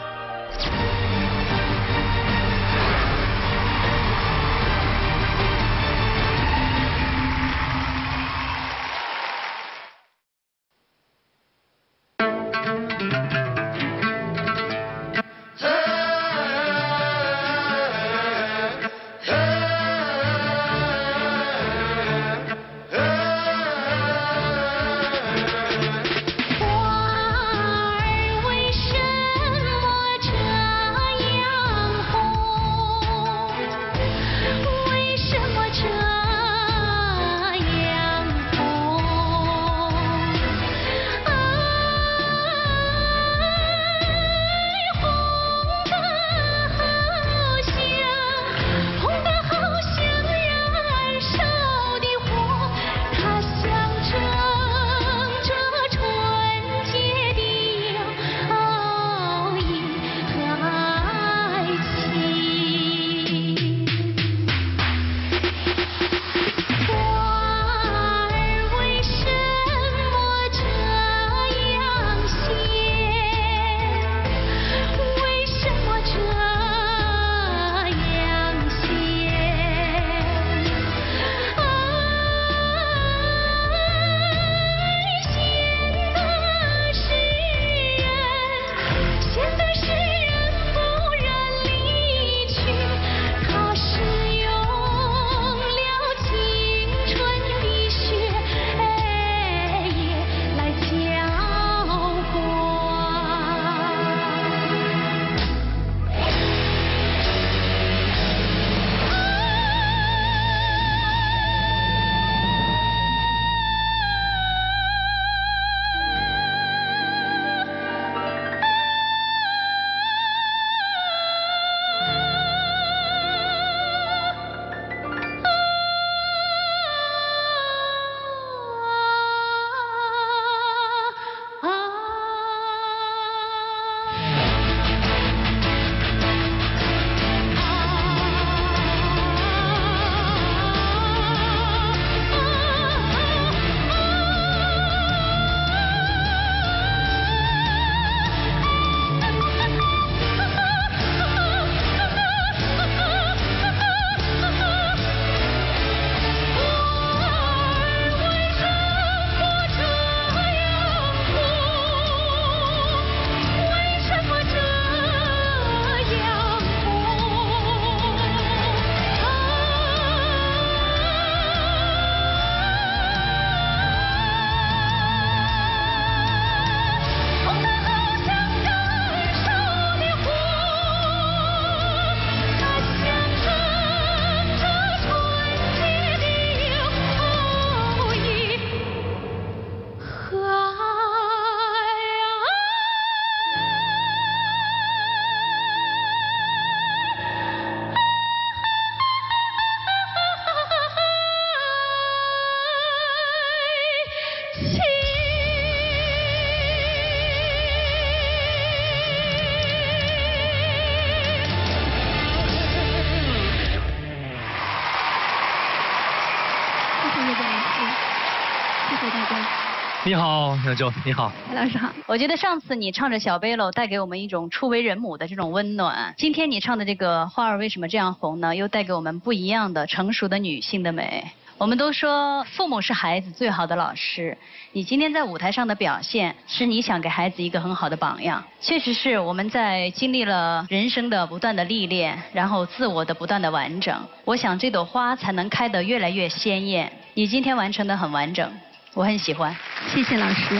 你好，小周，你好，白老师好。我觉得上次你唱着小背篓，带给我们一种初为人母的这种温暖。今天你唱的这个《花儿为什么这样红》呢，又带给我们不一样的成熟的女性的美。我们都说父母是孩子最好的老师，你今天在舞台上的表现，是你想给孩子一个很好的榜样。确实是我们在经历了人生的不断的历练，然后自我的不断的完整，我想这朵花才能开得越来越鲜艳。你今天完成得很完整。 我很喜欢，谢谢老师。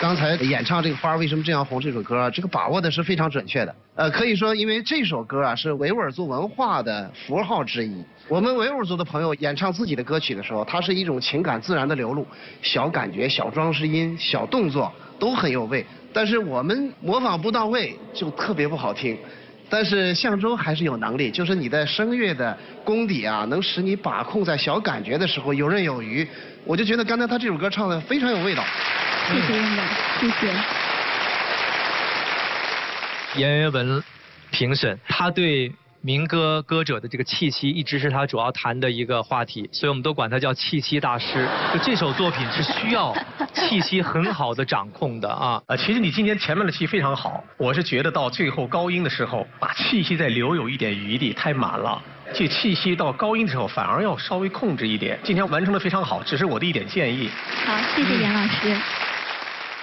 刚才演唱这个《花儿为什么这样红》这首歌啊，这个把握的是非常准确的。可以说，因为这首歌啊是维吾尔族文化的符号之一。我们维吾尔族的朋友演唱自己的歌曲的时候，它是一种情感自然的流露，小感觉、小装饰音、小动作都很有味。但是我们模仿不到位，就特别不好听。但是象征还是有能力，就是你在声乐的功底啊，能使你把控在小感觉的时候游刃有余。我就觉得刚才他这首歌唱的非常有味道。谢谢院长，谢谢。阎维文评审，他对民歌歌者的这个气息一直是他主要谈的一个话题，所以我们都管他叫气息大师。就这首作品是需要气息很好的掌控的啊。其实你今天前面的气非常好，我是觉得到最后高音的时候，把气息再留有一点余地，太满了。这气息到高音的时候反而要稍微控制一点。今天完成的非常好，只是我的一点建议。好，谢谢袁老师。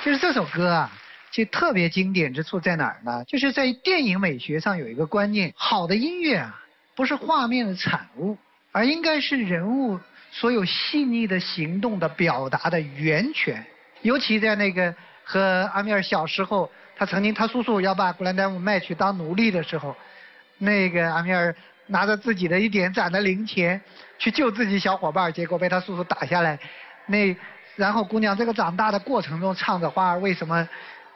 就是这首歌啊。就特别经典之处在哪儿呢？就是在电影美学上有一个观念，好的音乐啊，不是画面的产物，而应该是人物所有细腻的行动的表达的源泉。尤其在那个和阿米尔小时候，他叔叔要把古兰丹姆卖去当奴隶的时候，那个阿米尔拿着自己的一点攒的零钱去救自己小伙伴，结果被他叔叔打下来。然后姑娘这个长大的过程中唱着花儿为什么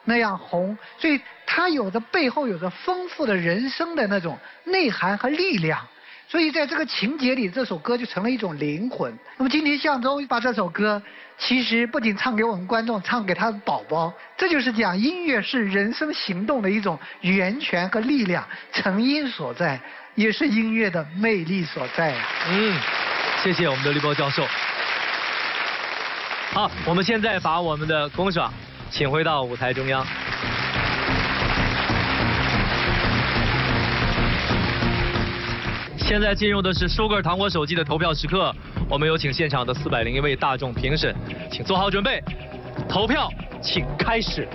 那样红，所以它背后有着丰富的人生的那种内涵和力量，所以在这个情节里，这首歌就成了一种灵魂。那么今天向周把这首歌，其实不仅唱给我们观众，唱给他的宝宝，这就是讲音乐是人生行动的一种源泉和力量，成因所在，也是音乐的魅力所在啊。谢谢我们的绿包教授。好，我们现在把我们的公爽请回到舞台中央。现在进入的是收个糖果手机的投票时刻，我们有请现场的401位大众评审，请做好准备，投票请开始。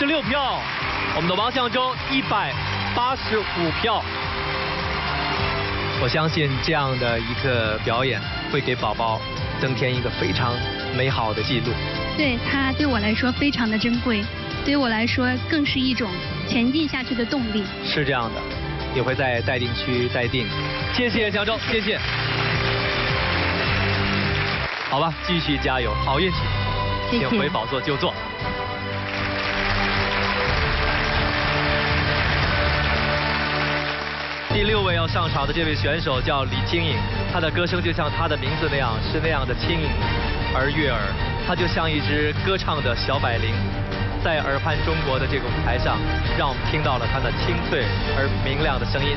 216票，我们的王向周185票。我相信这样的一个表演会给宝宝增添一个非常美好的记录。对，它对我来说非常的珍贵，对我来说更是一种前进下去的动力。是这样的，也会在待定区待定。谢谢向周，谢谢。好吧，继续加油，好运气，请回宝座就坐。第6位要上场的这位选手叫李清颖，她的歌声就像她的名字那样，是那样的轻盈而悦耳。她就像一只歌唱的小百灵，在耳畔中国的这个舞台上，让我们听到了她那清脆而明亮的声音。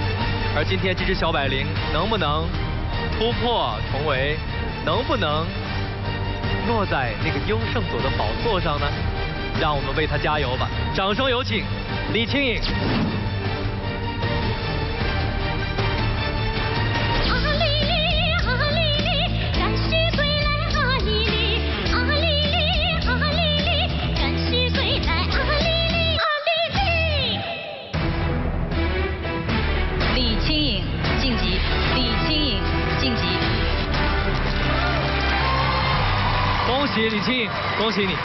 而今天这只小百灵能不能突破重围，能不能落在那个优胜者的宝座上呢？让我们为她加油吧！掌声有请李清颖。李清颖，恭喜你！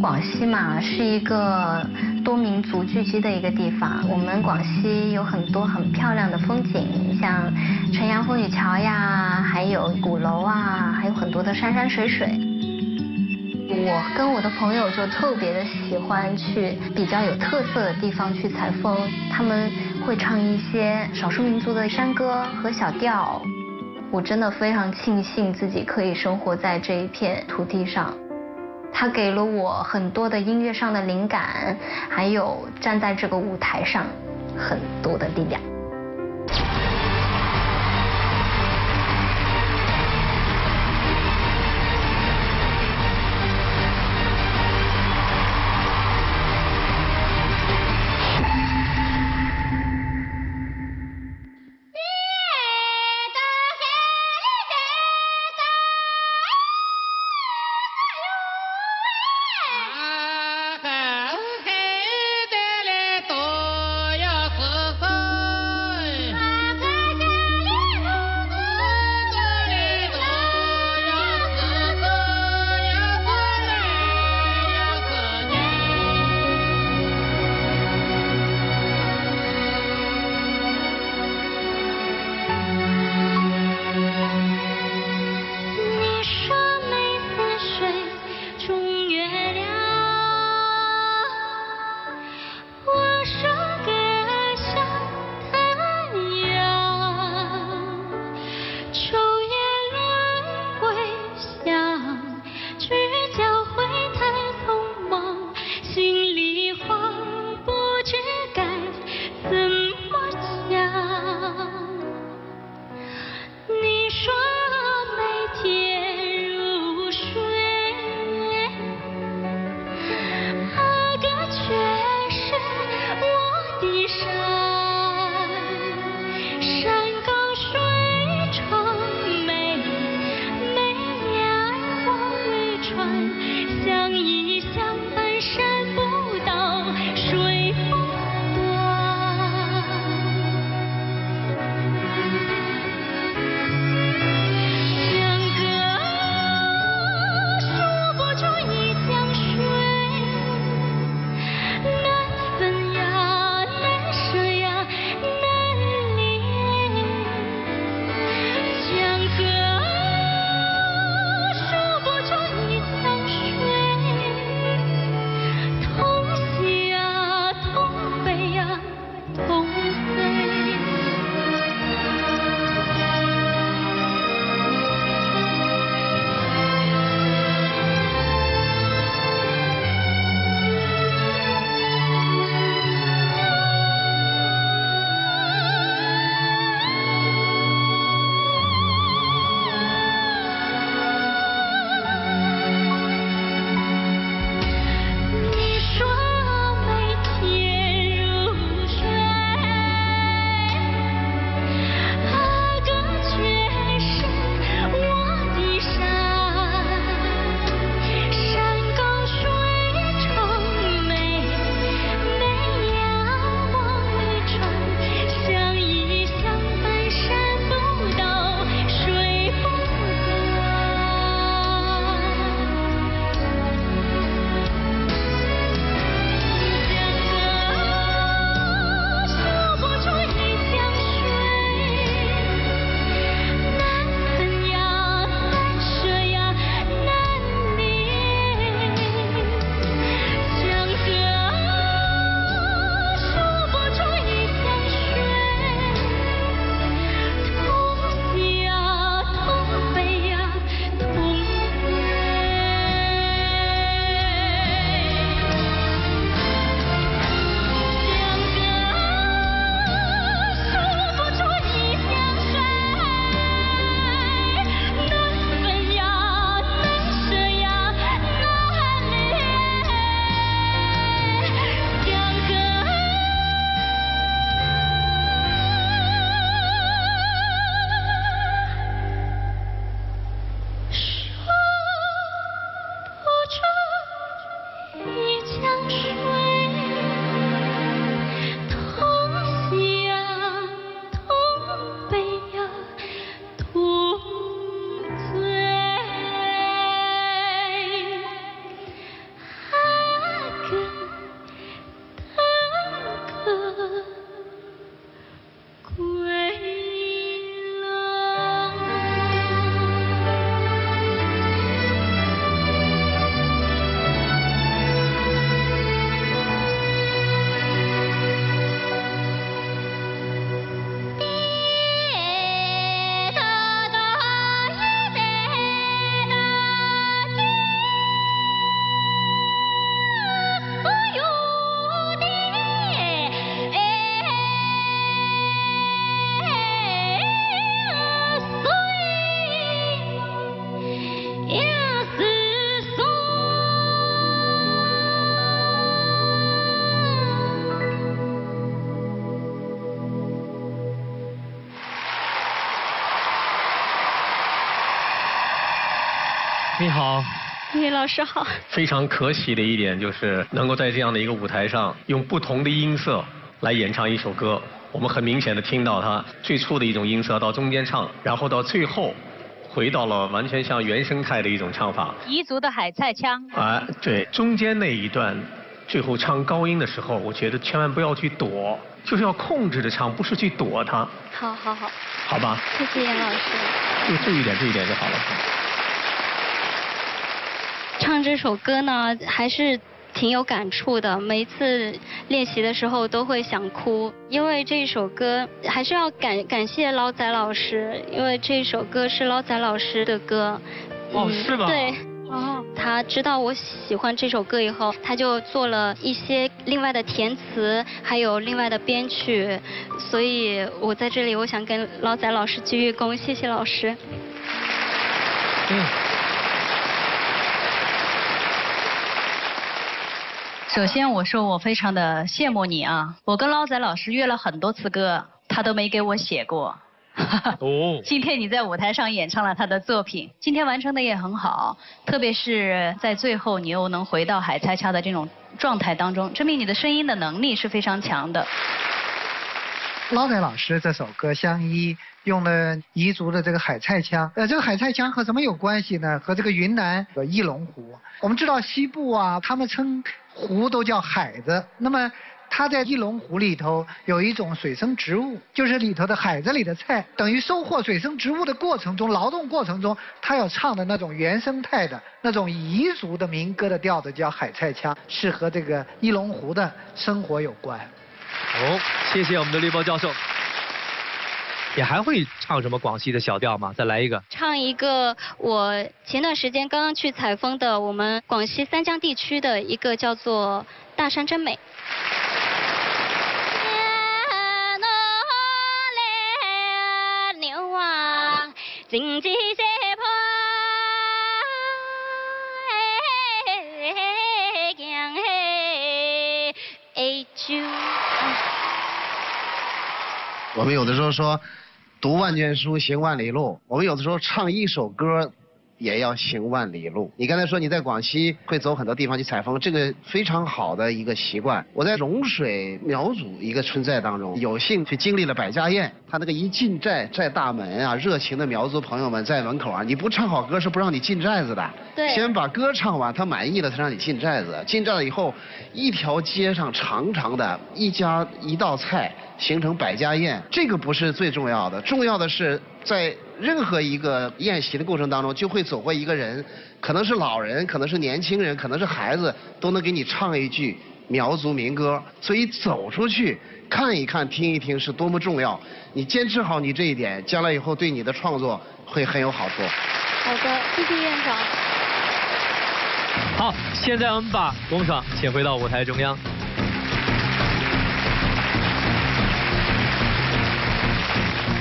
广西嘛，是一个多民族聚居的一个地方。我们广西有很多很漂亮的风景，像城阳护女桥呀，还有鼓楼啊，还有很多的山山水水。我跟我的朋友就特别的喜欢去比较有特色的地方去采风，他们会唱一些少数民族的山歌和小调。我真的非常庆幸自己可以生活在这一片土地上，它给了我很多的音乐上的灵感，还有站在这个舞台上很多的力量。你好。 李老师好。非常可喜的一点就是能够在这样的一个舞台上，用不同的音色来演唱一首歌。我们很明显的听到它最初的一种音色，到中间唱，然后到最后回到了完全像原生态的一种唱法。彝族的海菜腔。啊，对，中间那一段，最后唱高音的时候，我觉得千万不要去躲，就是要控制着唱，不是去躲它。好好好。好吧。谢谢严老师。就注意点就好了。 唱这首歌呢，还是挺有感触的。每一次练习的时候都会想哭，因为这首歌还是要感谢捞仔老师，因为这首歌是捞仔老师的歌。哦，是吧？对。哦。他知道我喜欢这首歌以后，他就做了一些另外的填词，还有另外的编曲。所以我在这里，我想跟捞仔老师鞠一躬，谢谢老师。嗯。 首先，我说我非常的羡慕你啊！我跟捞仔老师约了很多次歌，他都没给我写过。哦。今天你在舞台上演唱了他的作品，今天完成的也很好，特别是在最后你又能回到海菜腔的这种状态当中，证明你的声音的能力是非常强的。捞仔老师这首歌《相依》用了彝族的这个海菜腔，这个海菜腔和什么有关系呢？和这个云南的翼龙湖，我们知道西部啊，他们称。 湖都叫海子，那么它在翼龙湖里头有一种水生植物，就是里头的海子里的菜，等于收获水生植物的过程中，劳动过程中，它要唱的那种原生态的那种彝族的民歌的调子叫海菜腔，是和这个翼龙湖的生活有关。哦，谢谢我们的绿波教授。 你还会唱什么广西的小调吗？再来一个。唱一个我前段时间刚刚去采风的，我们广西三江地区的一个叫做《大山真美》。 我们有的时候说，读万卷书行万里路。我们有的时候唱一首歌，也要行万里路。你刚才说你在广西会走很多地方去采风，这个非常好的一个习惯。我在融水苗族一个村寨当中，有幸去经历了百家宴。他那个一进寨，寨大门啊，热情的苗族朋友们在门口啊，你不唱好歌是不让你进寨子的。对。先把歌唱完，他满意了才让你进寨子。进寨了以后，一条街上长长的一家一道菜。 形成百家宴，这个不是最重要的，重要的是在任何一个宴席的过程当中，就会走过一个人，可能是老人，可能是年轻人，可能是孩子，都能给你唱一句苗族民歌。所以走出去看一看、听一听是多么重要。你坚持好你这一点，将来以后对你的创作会很有好处。好的，谢谢院长。好，现在我们把龚爽请回到舞台中央。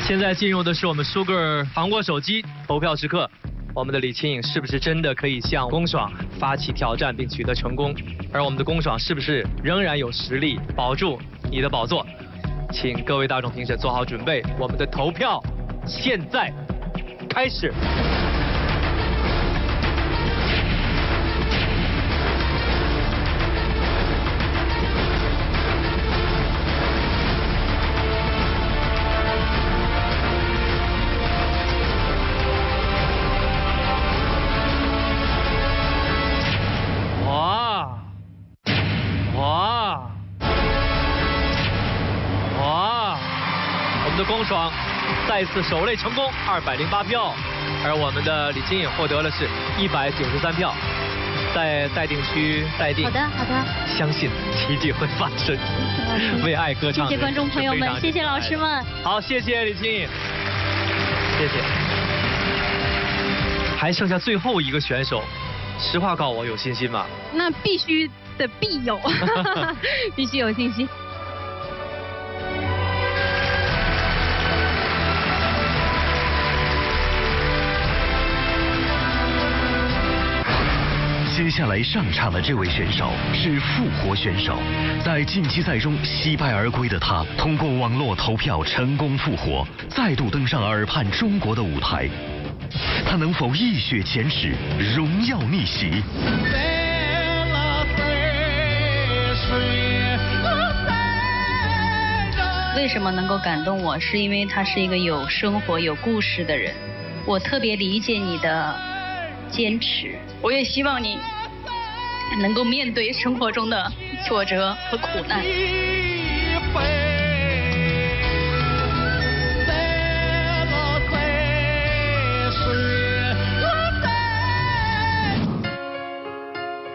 现在进入的是我们舒格尔糖果手机投票时刻，我们的李清影是不是真的可以向龚爽发起挑战并取得成功？而我们的龚爽是不是仍然有实力保住你的宝座？请各位大众评审做好准备，我们的投票现在开始。 龚爽再次守擂成功，208票，而我们的李清影获得了是193票，在待定区待定。好的，好的。相信奇迹会发生。为爱歌唱。谢谢观众朋友们，谢谢老师们。好，谢谢李清影，谢谢。还剩下最后一个选手，实话告我，有信心吗？那必须的，必有，必须有信心。 接下来上场的这位选手是复活选手，在晋级赛中惜败而归的他，通过网络投票成功复活，再度登上耳畔中国的舞台。他能否一雪前耻，荣耀逆袭？ 为什么能够感动我？是因为他是一个有生活、有故事的人。我特别理解你的坚持，我也希望你能够面对生活中的挫折和苦难。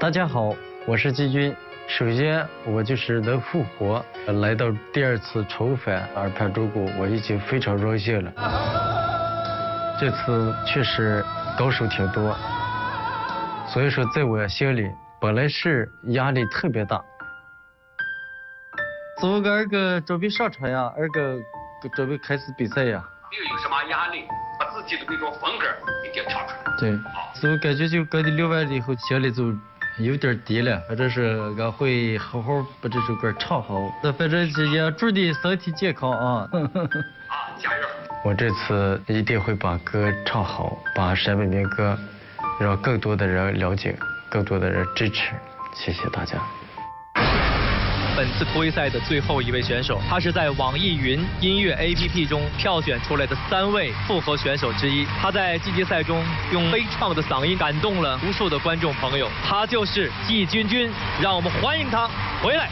大家好，我是季军。 首先，我就是能复活，来到第二次重返洱海中国，我已经非常荣幸了。这次确实高手挺多，所以说在我心里本来是压力特别大。昨个二哥准备上场呀，二哥准备开始比赛呀。没有什么压力，把自己的那种风格一定唱出来。对，所以我感觉就跟你聊完了以后，心里就。 有点低了，反正是俺会好好把这首歌唱好。那反正也祝你身体健康啊！啊，加油！我这次一定会把歌唱好，把陕北民歌让更多的人了解，更多的人支持。谢谢大家。本次突围赛的最后一位选手，他是在网易云音乐 APP 中票选出来的3位复合选手之一。他在晋级赛中用悲怆的嗓音感动了无数的观众朋友，他就是季军军，让我们欢迎他回来。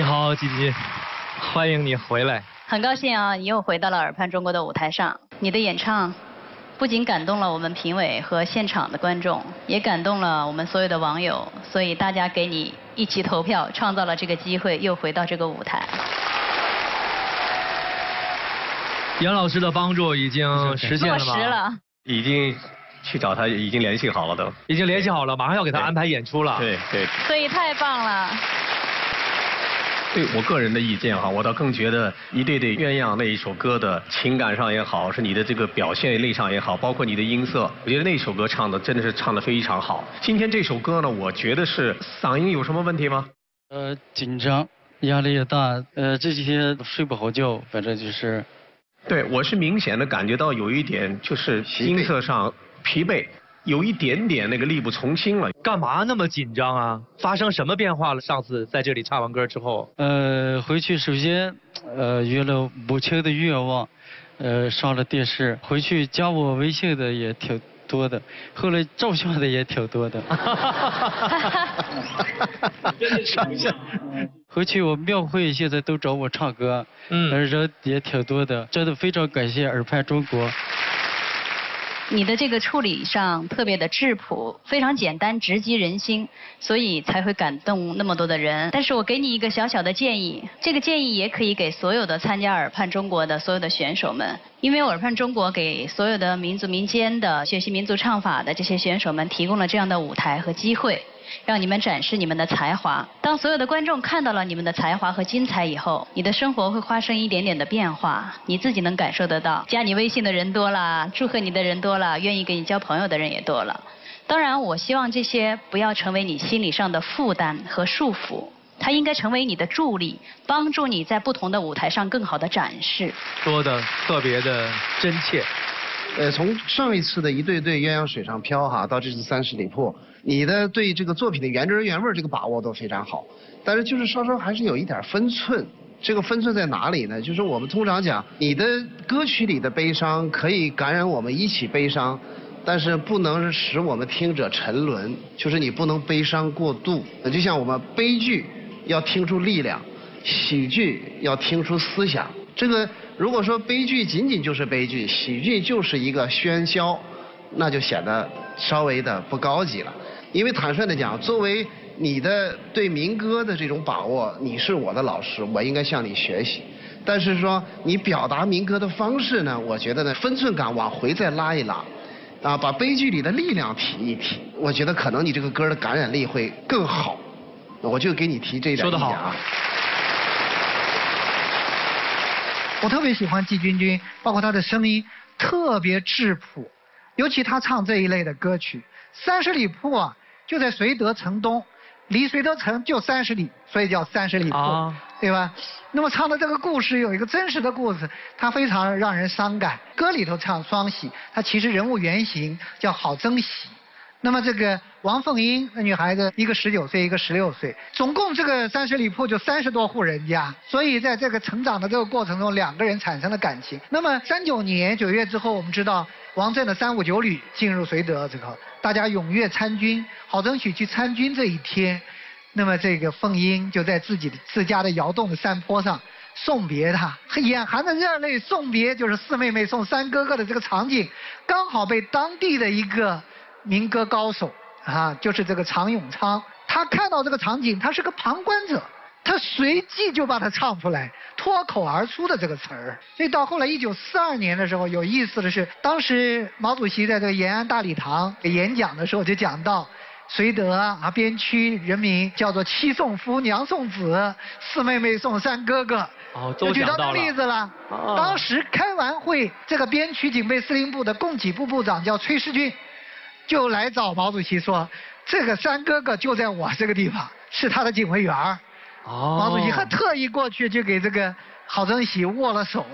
你好，吉吉，欢迎你回来。很高兴啊，你又回到了耳畔中国的舞台上。你的演唱不仅感动了我们评委和现场的观众，也感动了我们所有的网友，所以大家给你一起投票，创造了这个机会，又回到这个舞台。 杨老师的帮助已经实现了吗？落实了，已经去找他，已经联系好了都。已经联系好了，马上要给他安排演出了。对对。所以太棒了。对我个人的意见哈，我倒更觉得一对对鸳鸯那一首歌的情感上也好，是你的这个表现力上也好，包括你的音色，我觉得那首歌唱的真的是唱的非常好。今天这首歌呢，我觉得是嗓音有什么问题吗？紧张，压力也大，这几天睡不好觉，反正就是。 对，我是明显的感觉到有一点，就是音色上疲惫，有一点点那个力不从心了。干嘛那么紧张啊？发生什么变化了？上次在这里唱完歌之后，回去首先约了母亲的愿望，上了电视，回去加我微信的也挺多的，后来照相的也挺多的。真的照相。回去我庙会现在都找我唱歌，人也挺多的，真的非常感谢耳畔中国。你的这个处理上特别的质朴，非常简单，直击人心，所以才会感动那么多的人。但是我给你一个小小的建议，这个建议也可以给所有的参加耳畔中国的所有的选手们，因为耳畔中国给所有的民族民间的学习民族唱法的这些选手们提供了这样的舞台和机会。 让你们展示你们的才华。当所有的观众看到了你们的才华和精彩以后，你的生活会发生一点点的变化，你自己能感受得到。加你微信的人多了，祝贺你的人多了，愿意跟你交朋友的人也多了。当然，我希望这些不要成为你心理上的负担和束缚，它应该成为你的助力，帮助你在不同的舞台上更好的展示。说的特别的真切。从上一次的一对对鸳鸯水上漂哈，到这次三十里铺。 你的对这个作品的原汁原味这个把握都非常好，但是就是稍稍还是有一点分寸。这个分寸在哪里呢？就是我们通常讲，你的歌曲里的悲伤可以感染我们一起悲伤，但是不能使我们听者沉沦。就是你不能悲伤过度。就像我们悲剧要听出力量，喜剧要听出思想。这个如果说悲剧仅仅就是悲剧，喜剧就是一个喧嚣，那就显得稍微的不高级了。 因为坦率的讲，作为你的对民歌的这种把握，你是我的老师，我应该向你学习。但是说你表达民歌的方式呢，我觉得呢分寸感往回再拉一拉，啊，把悲剧里的力量提一提，我觉得可能你这个歌的感染力会更好。我就给你提这一点意见啊。 我特别喜欢季军军，包括他的声音特别质朴，尤其他唱这一类的歌曲，《三十里铺》啊。 就在绥德城东，离绥德城就30里，所以叫30里铺，对吧？那么唱的这个故事有一个真实的故事，它非常让人伤感。歌里头唱双喜，它其实人物原型叫郝珍喜。那么这个王凤英那女孩子，一个19岁，一个16岁，总共这个30里铺就30多户人家，所以在这个成长的这个过程中，两个人产生了感情。那么39年9月之后，我们知道王震的359旅进入绥德之后。 大家踊跃参军，郝珍喜去参军这一天，那么这个凤英就在自家的窑洞的山坡上送别他，眼含着热泪送别，就是四妹妹送三哥哥的这个场景，刚好被当地的一个民歌高手啊，就是这个常永昌，他看到这个场景，他是个旁观者，他随即就把它唱出来，脱口而出的这个词儿。所以到后来1942年的时候，有意思的是，当时毛主席在这个延安大礼堂演讲的时候，就讲到绥德啊边区人民叫做妻送夫，娘送子，四妹妹送三哥哥，哦，就举到这个例子了。哦、当时开完会，这个边区警备司令部的供给部部长叫崔世俊，就来找毛主席说，这个三哥哥就在我这个地方，是他的警卫员儿。 哦，毛主席还特意过去就给这个郝珍喜握了手，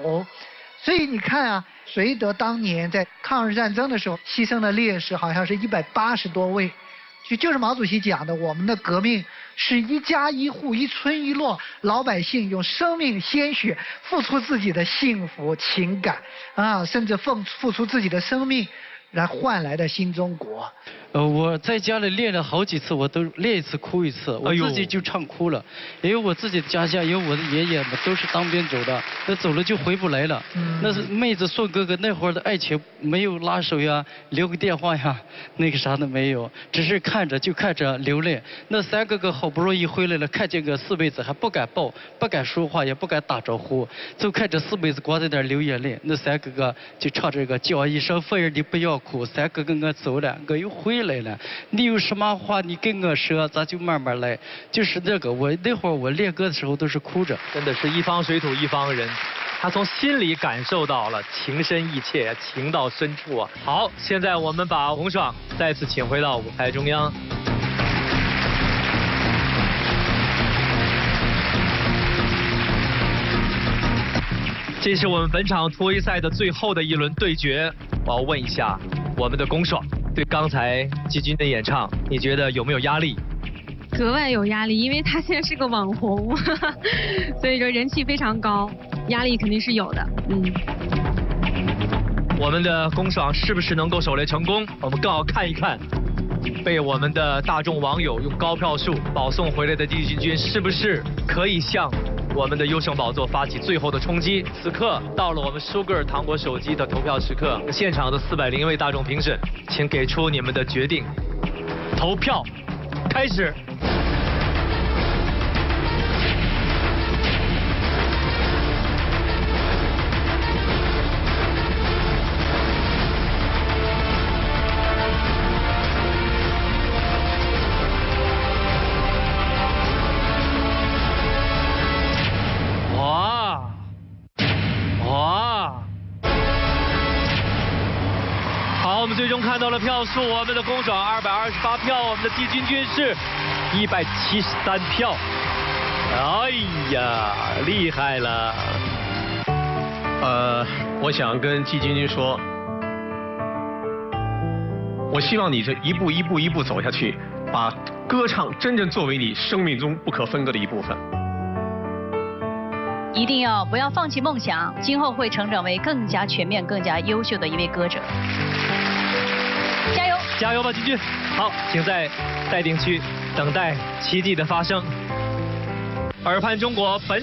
所以你看啊，绥德当年在抗日战争的时候牺牲的烈士好像是180多位，就是毛主席讲的，我们的革命是一家一户一村一落老百姓用生命鲜血付出自己的幸福情感啊，甚至付出自己的生命。来换来的新中国。我在家里练了好几次，我都练一次哭一次，我自己就唱哭了，因为我自己家乡，因为我的爷爷们都是当兵走的，那走了就回不来了。那是妹子宋哥哥那会儿的爱情，没有拉手呀，留个电话呀，那个啥都没有，只是看着就看着流泪。那三哥哥好不容易回来了，看见个四妹子还不敢抱，不敢说话，也不敢打招呼，就看着四妹子光在那流眼泪。那三哥哥就唱这个叫一声凤儿你不要哭，三哥跟我走了，我又回来。 来了，你有什么话你跟我说，咱就慢慢来。就是那个，我那会儿我练歌的时候都是哭着，真的是一方水土一方人，他从心里感受到了情深意切，情到深处啊。好，现在我们把洪爽再次请回到舞台中央。这是我们本场脱衣赛的最后的一轮对决，我要问一下我们的龚爽。 对刚才季军的演唱，你觉得有没有压力？格外有压力，因为他现在是个网红，所以说人气非常高，压力肯定是有的。我们的龚爽是不是能够狩猎成功？我们更要看一看，被我们的大众网友用高票数保送回来的季军是不是可以向我们的优胜宝座发起最后的冲击？此刻到了我们Sugar糖果手机的投票时刻，现场的401位大众评审。 请给出你们的决定，投票开始。哇哇！ 好，我们最终看到了票数，我们的龚爽228票，我们的季军是173票。哎呀，厉害了！我想跟季军说，我希望你这一步走下去，把歌唱真正作为你生命中不可分割的一部分。一定要不要放弃梦想，今后会成长为更加全面、更加优秀的一位歌者。 加油！加油吧，季军！好，请在待定区等待奇迹的发生。耳畔中国本。